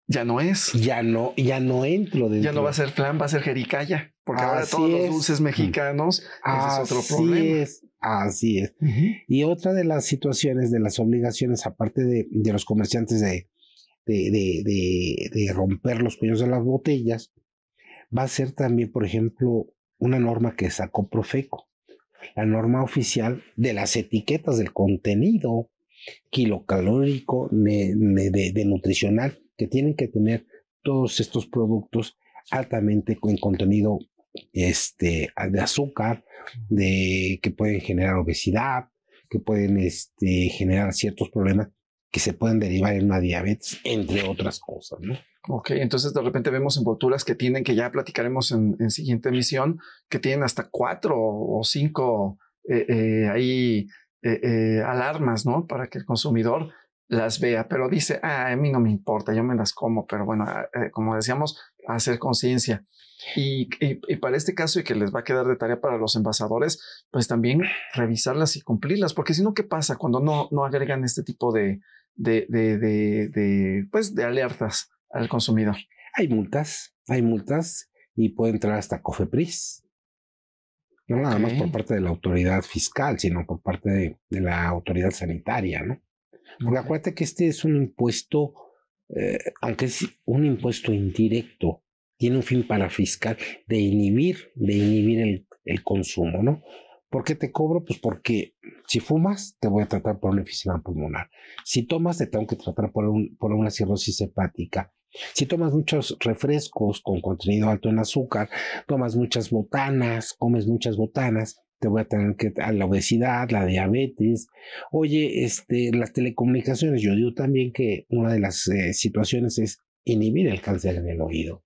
ya no es. Ya no, ya no entro dentro. Ya no va a ser flan, va a ser jericaya. Porque así ahora todos es. Los dulces mexicanos, así ese es otro problema. Es, así es. Uh-huh. Y otra de las situaciones, de las obligaciones, aparte de, de los comerciantes de De, de, de, de romper los cuellos de las botellas, va a ser también, por ejemplo, una norma que sacó Profeco, la norma oficial de las etiquetas del contenido kilocalórico de, de, de nutricional que tienen que tener todos estos productos altamente con contenido este, de azúcar, de, que pueden generar obesidad, que pueden este, generar ciertos problemas que se pueden derivar en una diabetes, entre otras cosas, ¿no? Ok, entonces de repente vemos envolturas que tienen, que ya platicaremos en, en siguiente emisión, que tienen hasta cuatro o cinco eh, eh, ahí eh, eh, alarmas, ¿no? Para que el consumidor las vea, pero dice, ah, a mí no me importa, yo me las como, pero bueno, eh, como decíamos, hacer conciencia. Y, y, y para este caso, y que les va a quedar de tarea para los envasadores, pues también revisarlas y cumplirlas, porque si no, ¿qué pasa cuando no, no agregan este tipo de... De, de, de, de, pues de alertas al consumidor? Hay multas, hay multas y puede entrar hasta Cofepris, no nada okay. más por parte de la autoridad fiscal, sino por parte de, de la autoridad sanitaria, ¿no? Porque okay. acuérdate que este es un impuesto, eh, aunque es un impuesto indirecto, tiene un fin parafiscal de inhibir, de inhibir el, el consumo, ¿no? ¿Por qué te cobro? Pues porque si fumas, te voy a tratar por una enfisema pulmonar. Si tomas, te tengo que tratar por, un, por una cirrosis hepática. Si tomas muchos refrescos con contenido alto en azúcar, tomas muchas botanas, comes muchas botanas, te voy a tener que a la obesidad, la diabetes. Oye, este, las telecomunicaciones, yo digo también que una de las eh, situaciones es inhibir el cáncer en el oído.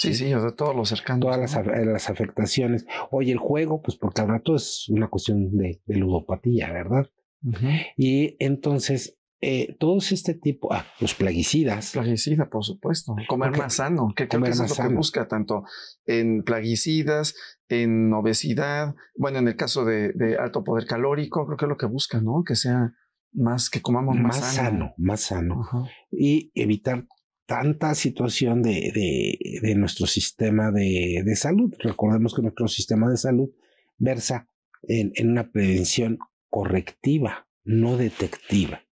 Sí, sí, o sea, todos los cercanos. Todas las, ¿no? las afectaciones. Oye, el juego, pues porque al rato es una cuestión de, de ludopatía, ¿verdad? Uh-huh. Y entonces, eh, todos este tipo, ah, los plaguicidas. Plaguicida, por supuesto. Comer okay. más sano, que comer más sano. Lo que busca tanto en plaguicidas, en obesidad, bueno, en el caso de, de alto poder calórico, creo que es lo que busca, ¿no? Que sea más, que comamos más, más sano. sano. Más sano, uh-huh. Y evitar tanta situación de, de, de nuestro sistema de, de salud. Recordemos que nuestro sistema de salud versa en, en una prevención correctiva, no detectiva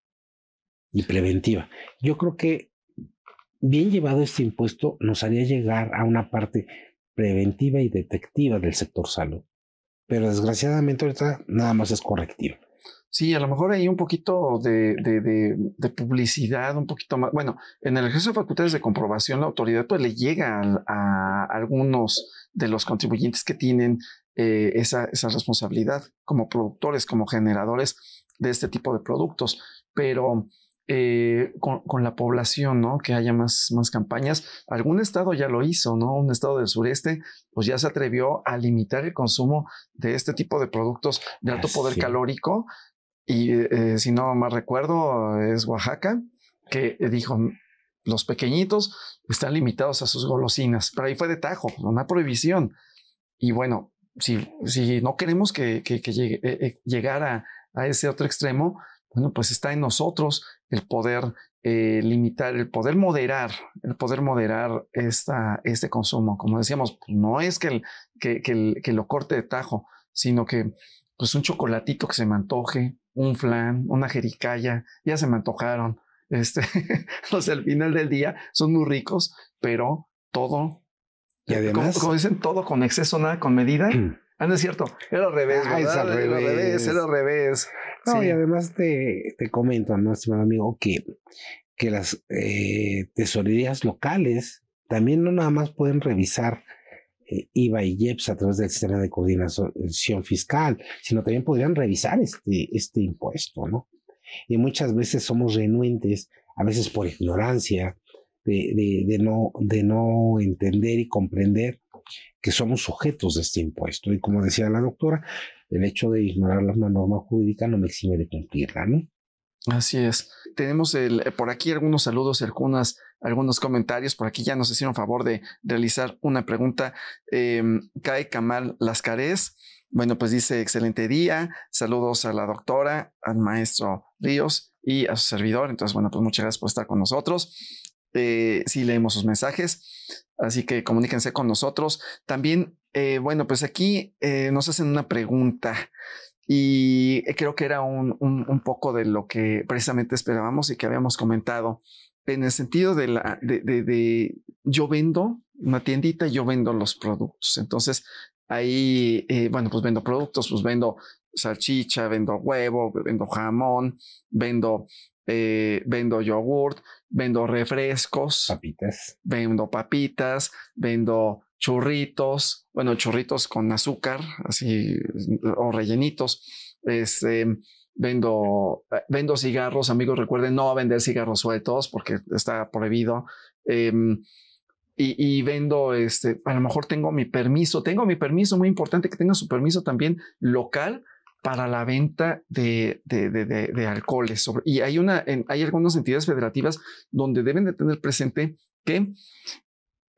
y preventiva. Yo creo que bien llevado este impuesto nos haría llegar a una parte preventiva y detectiva del sector salud. Pero desgraciadamente ahorita nada más es correctiva. Sí, a lo mejor hay un poquito de, de, de, de publicidad, un poquito más. Bueno, en el ejercicio de facultades de comprobación, la autoridad pues le llega a, a algunos de los contribuyentes que tienen eh, esa, esa responsabilidad como productores, como generadores de este tipo de productos. Pero eh, con, con la población, ¿no? Que haya más, más campañas. Algún estado ya lo hizo, ¿no? Un estado del sureste, pues ya se atrevió a limitar el consumo de este tipo de productos de alto poder sí. calórico. Y eh, si no mal recuerdo, es Oaxaca, que dijo... Los pequeñitos están limitados a sus golosinas, pero ahí fue de tajo, una prohibición. Y bueno, si, si no queremos que, que, que llegue, eh, llegar a, a ese otro extremo, bueno, pues está en nosotros el poder eh, limitar, el poder moderar, el poder moderar esta, este consumo. Como decíamos, no es que, el, que, que, el, que lo corte de tajo, sino que pues un chocolatito que se me antoje, un flan, una jericaya, ya se me antojaron. Este, o sea, al final del día son muy ricos, pero todo, y además, como, como dicen, todo con exceso, nada con medida. Mm. Ah, no es cierto, era al revés, ah, es al revés. Era al revés, era al revés. No, sí. Y además te, te comento, ¿no, estimado amigo? Que, que las eh, tesorerías locales también no nada más pueden revisar eh, I V A y I E P S a través del sistema de coordinación fiscal, sino también podrían revisar este, este impuesto, ¿no? Y muchas veces somos renuentes, a veces por ignorancia, de, de, de, no, de no entender y comprender que somos sujetos de este impuesto. Y como decía la doctora, el hecho de ignorar la norma jurídica no me exime de cumplirla, ¿no? Así es. Tenemos el, por aquí algunos saludos, algunas, algunos comentarios. Por aquí ya nos hicieron favor de realizar una pregunta. Eh, Cae Kamal Lascarés. Bueno, pues dice, excelente día, saludos a la doctora, al maestro Ríos y a su servidor. Entonces, bueno, pues muchas gracias por estar con nosotros. Eh, sí leemos sus mensajes, así que comuníquense con nosotros. También, eh, bueno, pues aquí eh, nos hacen una pregunta y creo que era un, un, un poco de lo que precisamente esperábamos y que habíamos comentado. En el sentido de, la, de, de, de yo vendo una tiendita, yo vendo los productos. Entonces, ahí, eh, bueno, pues vendo productos, pues vendo salchicha, vendo huevo, vendo jamón, vendo, eh, vendo yogurt, vendo refrescos, papitas, vendo papitas, vendo churritos, bueno, churritos con azúcar, así, o rellenitos, este, vendo, vendo cigarros, amigos, recuerden no vender cigarros sueltos porque está prohibido, eh, Y, y vendo, este, a lo mejor tengo mi permiso, tengo mi permiso, muy importante que tenga su permiso también local para la venta de, de, de, de, de alcoholes. Sobre, y hay, una, en, hay algunas entidades federativas donde deben de tener presente que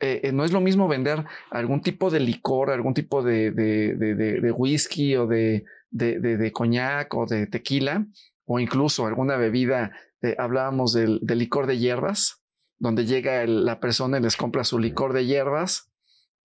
eh, no es lo mismo vender algún tipo de licor, algún tipo de, de, de, de, de whisky o de, de, de, de coñac o de tequila o incluso alguna bebida, eh, hablábamos del, del licor de hierbas, donde llega el, la persona y les compra su licor de hierbas,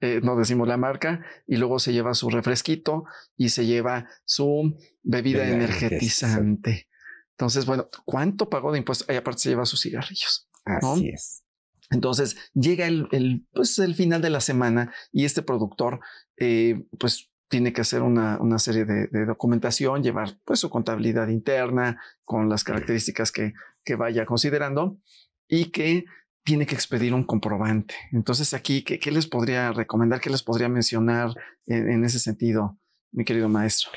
eh, no decimos la marca, y luego se lleva su refresquito y se lleva su bebida energetizante. Entonces, bueno, ¿cuánto pagó de impuestos? Y aparte se lleva sus cigarrillos, ¿no? Así es. Entonces llega el, el, pues, el final de la semana y este productor, eh, pues, tiene que hacer una, una serie de, de documentación, llevar pues su contabilidad interna con las características que, que vaya considerando y que tiene que expedir un comprobante. Entonces aquí, ¿qué, qué les podría recomendar? ¿Qué les podría mencionar en, en ese sentido, mi querido maestro?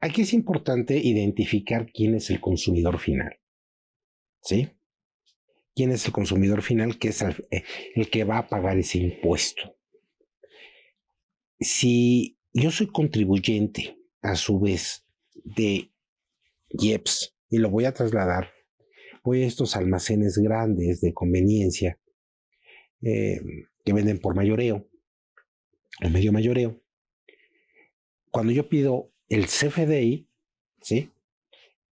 Aquí es importante identificar quién es el consumidor final. ¿Sí? ¿Quién es el consumidor final? Que es el, el que va a pagar ese impuesto. Si yo soy contribuyente, a su vez, de I E P S, y lo voy a trasladar, voy a estos almacenes grandes de conveniencia eh, que venden por mayoreo o medio mayoreo. Cuando yo pido el C F D I, ¿sí?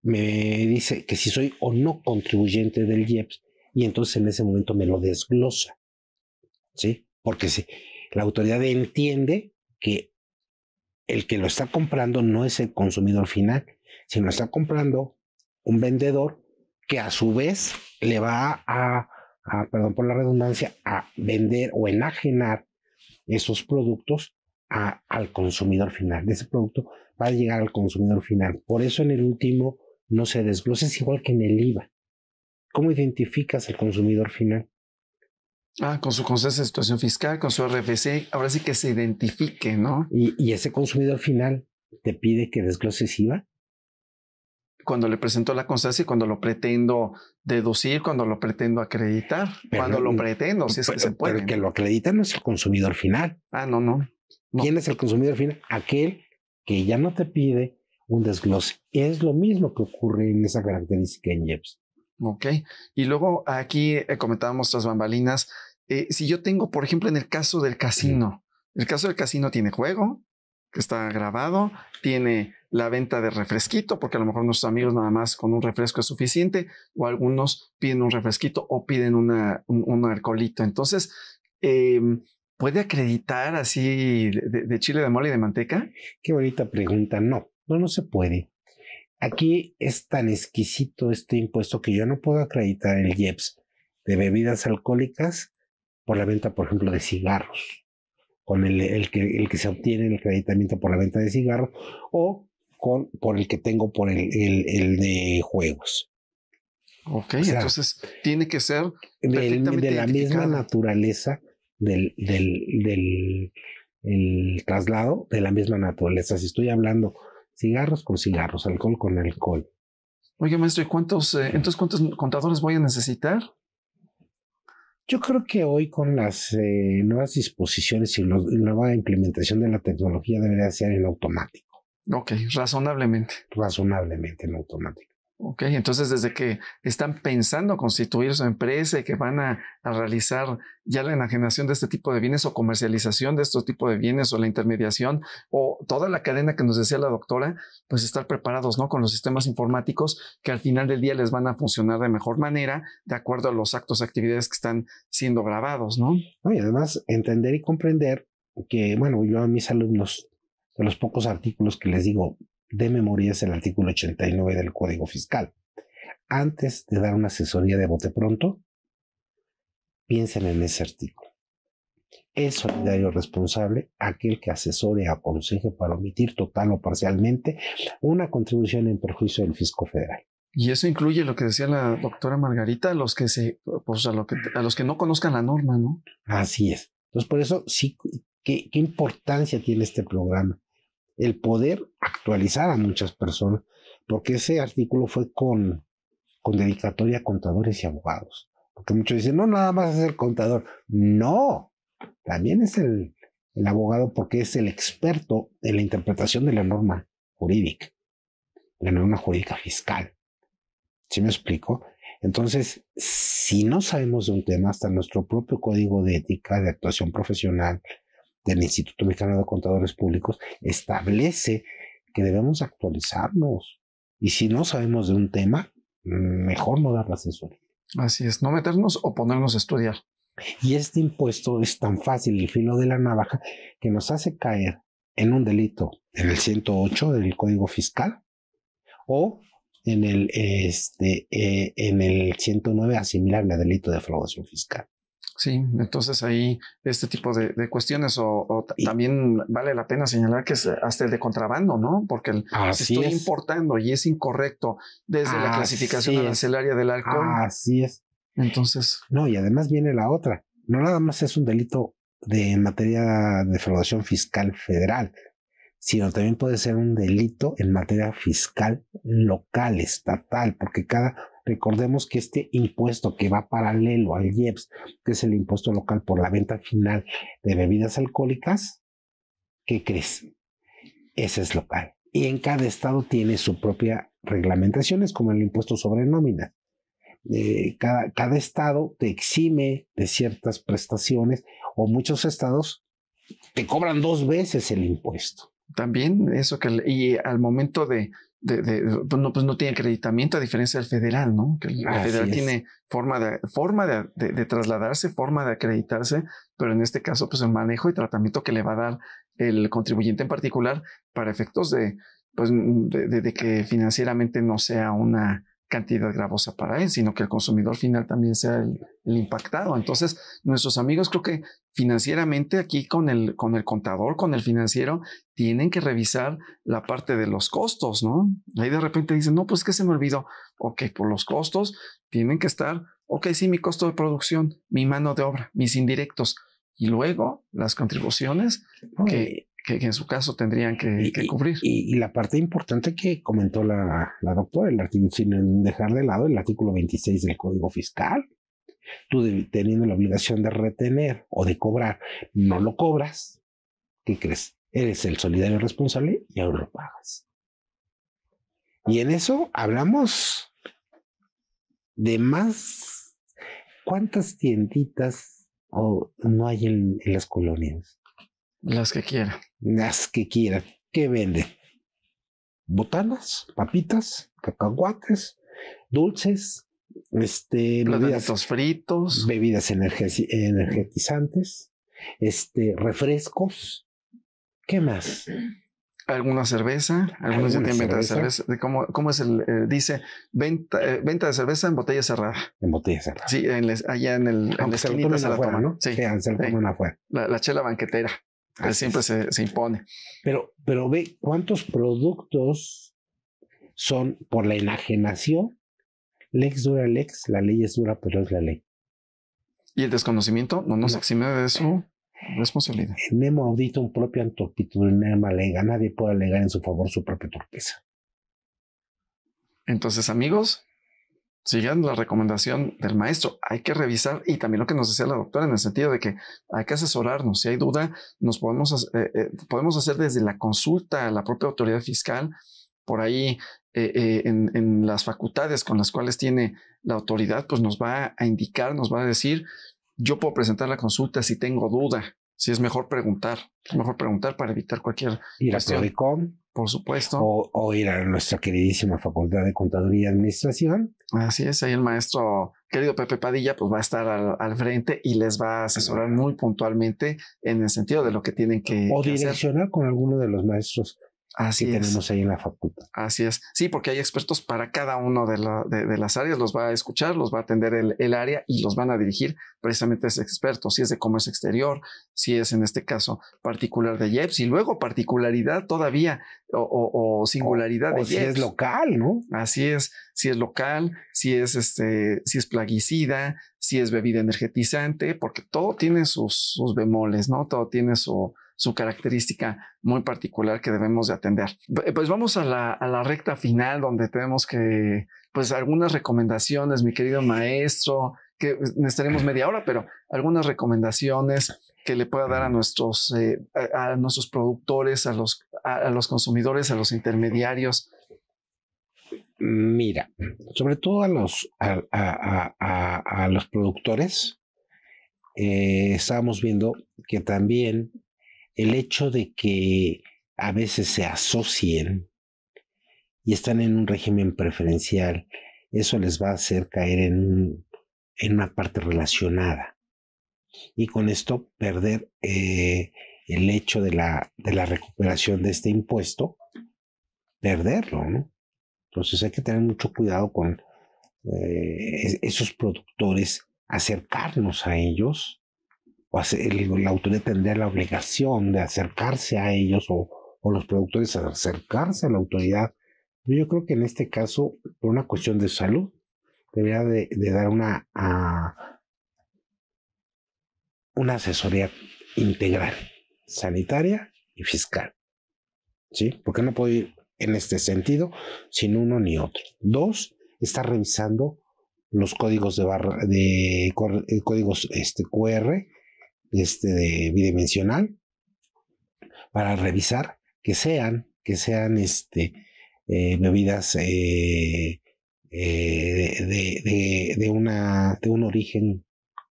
Me dice que si soy o no contribuyente del I E P S y entonces en ese momento me lo desglosa, ¿sí? Porque si la autoridad entiende que el que lo está comprando no es el consumidor final, sino está comprando un vendedor que a su vez le va a, a, perdón por la redundancia, a vender o enajenar esos productos a, al consumidor final. De ese producto va a llegar al consumidor final. Por eso en el último no se desglosa, es igual que en el I V A. ¿Cómo identificas al consumidor final? Ah, con su constancia de situación fiscal, con su R F C, ahora sí que se identifique, ¿no? Y, y ese consumidor final te pide que desgloses I V A. cuando le presento la constancia y cuando lo pretendo deducir, cuando lo pretendo acreditar, pero cuando no, lo pretendo, si es pero, que se puede. Pero el que lo acredita no es el consumidor final. Ah, no, no, no. ¿Quién es el consumidor final? Aquel que ya no te pide un desglose. Es lo mismo que ocurre en esa característica en I E P S. Ok. Y luego aquí eh, comentábamos tras bambalinas. Eh, si yo tengo, por ejemplo, en el caso del casino, sí. el caso del casino tiene juego, que está grabado, tiene la venta de refresquito, porque a lo mejor nuestros amigos nada más con un refresco es suficiente, o algunos piden un refresquito o piden una, un, un alcoholito. Entonces, eh, ¿puede acreditar así de, de chile de mole y de manteca? Qué bonita pregunta. No, no, no se puede. Aquí es tan exquisito este impuesto que yo no puedo acreditar el I E P S de bebidas alcohólicas por la venta, por ejemplo, de cigarros, con el, el, que, el que se obtiene el acreditamiento por la venta de cigarros o con, por el que tengo por el, el, el de juegos. Ok, o sea, entonces tiene que ser perfectamente de la misma naturaleza del, del, del el traslado, de la misma naturaleza. Si estoy hablando cigarros con cigarros, alcohol con alcohol. Oye, maestro, ¿y cuántos, eh, entonces cuántos contadores voy a necesitar? Yo creo que hoy con las eh, nuevas disposiciones y la nueva implementación de la tecnología debería ser en automático. Ok, razonablemente. Razonablemente en automático. Ok, entonces desde que están pensando constituir su empresa y que van a, a realizar ya la enajenación de este tipo de bienes o comercialización de estos tipos de bienes o la intermediación o toda la cadena que nos decía la doctora, pues estar preparados, ¿no? Con los sistemas informáticos que al final del día les van a funcionar de mejor manera de acuerdo a los actos y actividades que están siendo grabados, ¿no? No, y además entender y comprender que, bueno, yo a mis alumnos, de los pocos artículos que les digo, de memoria es el artículo ochenta y nueve del Código Fiscal. Antes de dar una asesoría de bote pronto, piensen en ese artículo. Es solidario responsable aquel que asesore, aconseje para omitir total o parcialmente una contribución en perjuicio del fisco federal. Y eso incluye lo que decía la doctora Margarita, a los que, se, pues a lo que, a los que no conozcan la norma, ¿no? Así es. Entonces, por eso, sí, ¿qué, qué importancia tiene este programa? El poder actualizar a muchas personas, porque ese artículo fue con, con dedicatoria a contadores y abogados. Porque muchos dicen, no, nada más es el contador. No, también es el, el abogado porque es el experto en la interpretación de la norma jurídica, la norma jurídica fiscal. ¿Sí me explico? Entonces, si no sabemos de un tema, hasta nuestro propio código de ética, de actuación profesional, del Instituto Mexicano de Contadores Públicos, establece que debemos actualizarnos. Y si no sabemos de un tema, mejor no dar la asesoría. Así es, no meternos o ponernos a estudiar. Y este impuesto es tan fácil, el filo de la navaja, que nos hace caer en un delito en el ciento ocho del Código Fiscal o en el, este, eh, en el ciento nueve asimilable a delito de defraudación fiscal. Sí, entonces ahí este tipo de, de cuestiones o, o y, también vale la pena señalar que es hasta el de contrabando, ¿no? Porque el, se estoy es. importando y es incorrecto desde así la clasificación arancelaria del alcohol. Así es. Entonces. No, y además viene la otra. No nada más es un delito de en materia de defraudación fiscal federal, sino también puede ser un delito en materia fiscal local, estatal, porque cada... Recordemos que este impuesto que va paralelo al I E P S, que es el impuesto local por la venta final de bebidas alcohólicas, ¿qué crees? Ese es local. Y en cada estado tiene su propia reglamentación, es como el impuesto sobre nómina. Eh, cada, cada estado te exime de ciertas prestaciones o muchos estados te cobran dos veces el impuesto. También eso que... Y al momento de... De, de, no, pues no tiene acreditamiento a diferencia del federal, ¿no? Que el Así federal es. tiene forma, de, forma de, de, de trasladarse, forma de acreditarse, pero en este caso, pues el manejo y tratamiento que le va a dar el contribuyente en particular para efectos de, pues, de, de, de que financieramente no sea una cantidad gravosa para él, sino que el consumidor final también sea el, el impactado. Entonces, nuestros amigos creo que financieramente aquí con el, con el contador, con el financiero, tienen que revisar la parte de los costos, ¿no? Ahí de repente dicen, no, pues que se me olvidó. Ok, por los costos tienen que estar, ok, sí, mi costo de producción, mi mano de obra, mis indirectos y luego las contribuciones que, que, que en su caso tendrían que, y, que cubrir. Y, y la parte importante que comentó la, la doctora, el artículo, sin dejar de lado el artículo veintiséis del Código Fiscal, tú de, teniendo la obligación de retener o de cobrar, no lo cobras, ¿qué crees? Eres el solidario responsable y ahora lo pagas. Y en eso hablamos de más. ¿Cuántas tienditas oh, no hay en, en las colonias? Las que quieran. Las que quieran. ¿Qué venden? Botanas, papitas, cacahuates, dulces, este, bebidas, fritos, bebidas energetizantes, este, refrescos. ¿Qué más? Alguna cerveza, algunos ya tienen venta de cerveza. ¿Cómo, cómo es el? Eh, dice venta, eh, venta de cerveza en botella cerrada. En botella cerrada. Sí, en les, allá en el. Aunque en se la se la afuera, toman, ¿no? Sí, sí, se la toman afuera. La, la chela banquetera. Así siempre se, se impone. Pero, pero ve cuántos productos son por la enajenación. Lex dura lex, la ley es dura, pero es la ley. Y el desconocimiento no nos no. exime de su responsabilidad. Nemo auditum propiam turpitudinem allega. Nadie puede alegar en su favor su propia torpeza. Entonces, amigos, sigan la recomendación del maestro. Hay que revisar, y también lo que nos decía la doctora, en el sentido de que hay que asesorarnos. Si hay duda, nos podemos, eh, eh, podemos hacer desde la consulta a la propia autoridad fiscal. Por ahí, eh, eh, en, en las facultades con las cuales tiene la autoridad, pues nos va a indicar, nos va a decir... Yo puedo presentar la consulta si tengo duda, si es mejor preguntar, es mejor preguntar para evitar cualquier ir a PRODECON, por supuesto, o, o ir a nuestra queridísima Facultad de Contaduría y Administración. Así es, ahí el maestro querido Pepe Padilla pues va a estar al, al frente y les va a asesorar muy puntualmente en el sentido de lo que tienen que o que direccionar hacer. Con alguno de los maestros. Así que es. Tenemos ahí en la facultad. Así es. Sí, porque hay expertos para cada uno de, la, de, de las áreas. Los va a escuchar, los va a atender el, el área y los van a dirigir precisamente a ese experto. Si es de comercio exterior, si es en este caso particular de I E P S y luego particularidad todavía o, o, o singularidad o, o de I E P S. Si es local, ¿no? Así es. Si es local, si es, este, si es plaguicida, si es bebida energetizante, porque todo tiene sus, sus bemoles, ¿no? Todo tiene su... su característica muy particular que debemos de atender. Pues vamos a la, a la recta final donde tenemos que, pues algunas recomendaciones, mi querido maestro, que necesitaremos media hora, pero algunas recomendaciones que le pueda dar a nuestros, eh, a, a nuestros productores, a los, a, a los consumidores, a los intermediarios. Mira, sobre todo a los, a, a, a, a los productores, eh, estábamos viendo que también el hecho de que a veces se asocien y están en un régimen preferencial, eso les va a hacer caer en, en una parte relacionada. Y con esto perder eh, el hecho de la, de la recuperación de este impuesto, perderlo, ¿no? Entonces hay que tener mucho cuidado con eh, esos productores, acercarnos a ellos. O hacer, la autoridad tendría la obligación de acercarse a ellos o, o los productores acercarse a la autoridad. Yo creo que en este caso, por una cuestión de salud, debería de, de dar una, a, una asesoría integral, sanitaria y fiscal. ¿Sí? Porque no puedo ir en este sentido sin uno ni otro. Dos, está revisando los códigos de barra, de, de códigos este, Q R. Este de bidimensional para revisar que sean que sean este eh, bebidas eh, eh, de, de, de una de un origen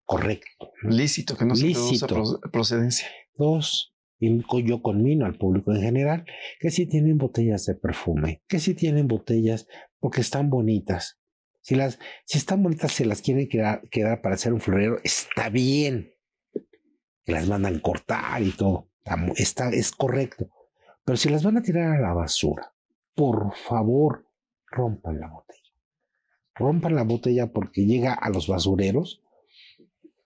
correcto, ¿no? lícito, que no se produce procedencia. Dos, yo conmino al público en general que si tienen botellas de perfume, que si tienen botellas porque están bonitas, si las si están bonitas se las quieren quedar, quedar para hacer un florero, está bien. Que las mandan cortar y todo, está, es correcto, pero si las van a tirar a la basura, por favor, rompan la botella, rompan la botella porque llega a los basureros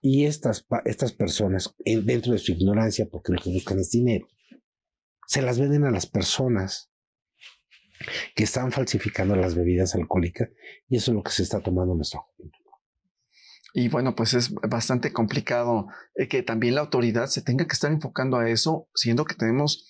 y estas, estas personas, dentro de su ignorancia, porque lo que buscan es dinero, se las venden a las personas que están falsificando las bebidas alcohólicas y eso es lo que se está tomando en nuestra juventud. Y bueno, pues es bastante complicado eh, que también la autoridad se tenga que estar enfocando a eso, siendo que tenemos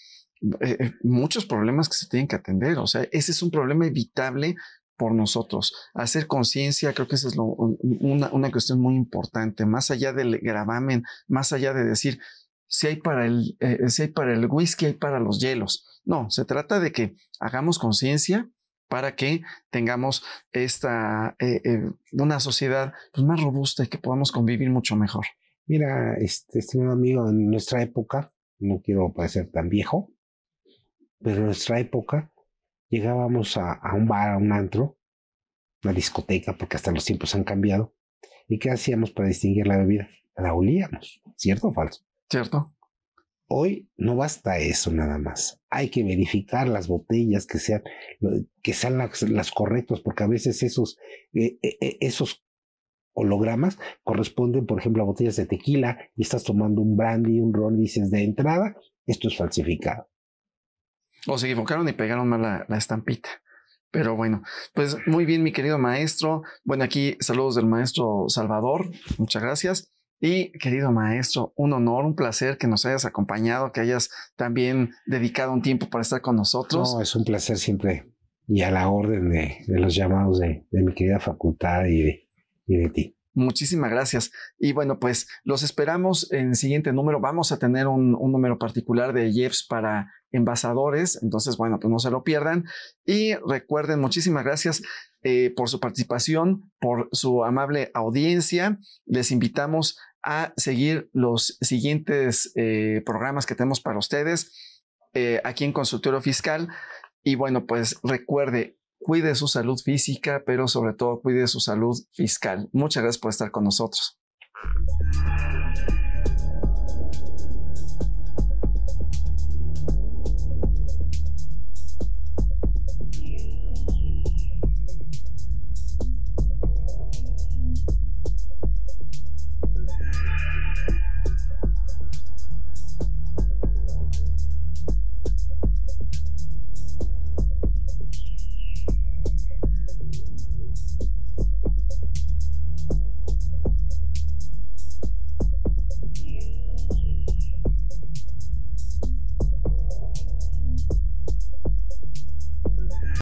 eh, muchos problemas que se tienen que atender. O sea, ese es un problema evitable por nosotros. Hacer conciencia, creo que esa es lo, una, una cuestión muy importante, más allá del gravamen, más allá de decir si hay para el, eh, si hay para el whisky, hay para los hielos. No, se trata de que hagamos conciencia para que tengamos esta, eh, eh, una sociedad pues, más robusta y que podamos convivir mucho mejor. Mira, este, estimado amigo, en nuestra época, no quiero parecer tan viejo, pero en nuestra época llegábamos a, a un bar, a un antro, una discoteca, porque hasta los tiempos han cambiado. ¿Y qué hacíamos para distinguir la bebida? La olíamos, ¿cierto o falso? Cierto. Hoy no basta eso nada más. Hay que verificar las botellas que sean, que sean las, las correctas, porque a veces esos, eh, eh, esos hologramas corresponden, por ejemplo, a botellas de tequila y estás tomando un brandy, un ron y dices de entrada, esto es falsificado. O se equivocaron y pegaron mal la, la estampita. Pero bueno, pues muy bien, mi querido maestro. Bueno, aquí saludos del maestro Salvador. Muchas gracias. Y querido maestro, un honor, un placer que nos hayas acompañado, que hayas también dedicado un tiempo para estar con nosotros. No, es un placer siempre y a la orden de, de los llamados de, de mi querida facultad y de, y de ti. Muchísimas gracias. Y bueno, pues los esperamos en el siguiente número. Vamos a tener un, un número particular de I E P S para envasadores. Entonces, bueno, pues no se lo pierdan. Y recuerden, muchísimas gracias eh, por su participación, por su amable audiencia. Les invitamos a seguir los siguientes eh, programas que tenemos para ustedes eh, aquí en Consultorio Fiscal. Y bueno, pues recuerde, cuide su salud física, pero sobre todo cuide su salud fiscal. Muchas gracias por estar con nosotros.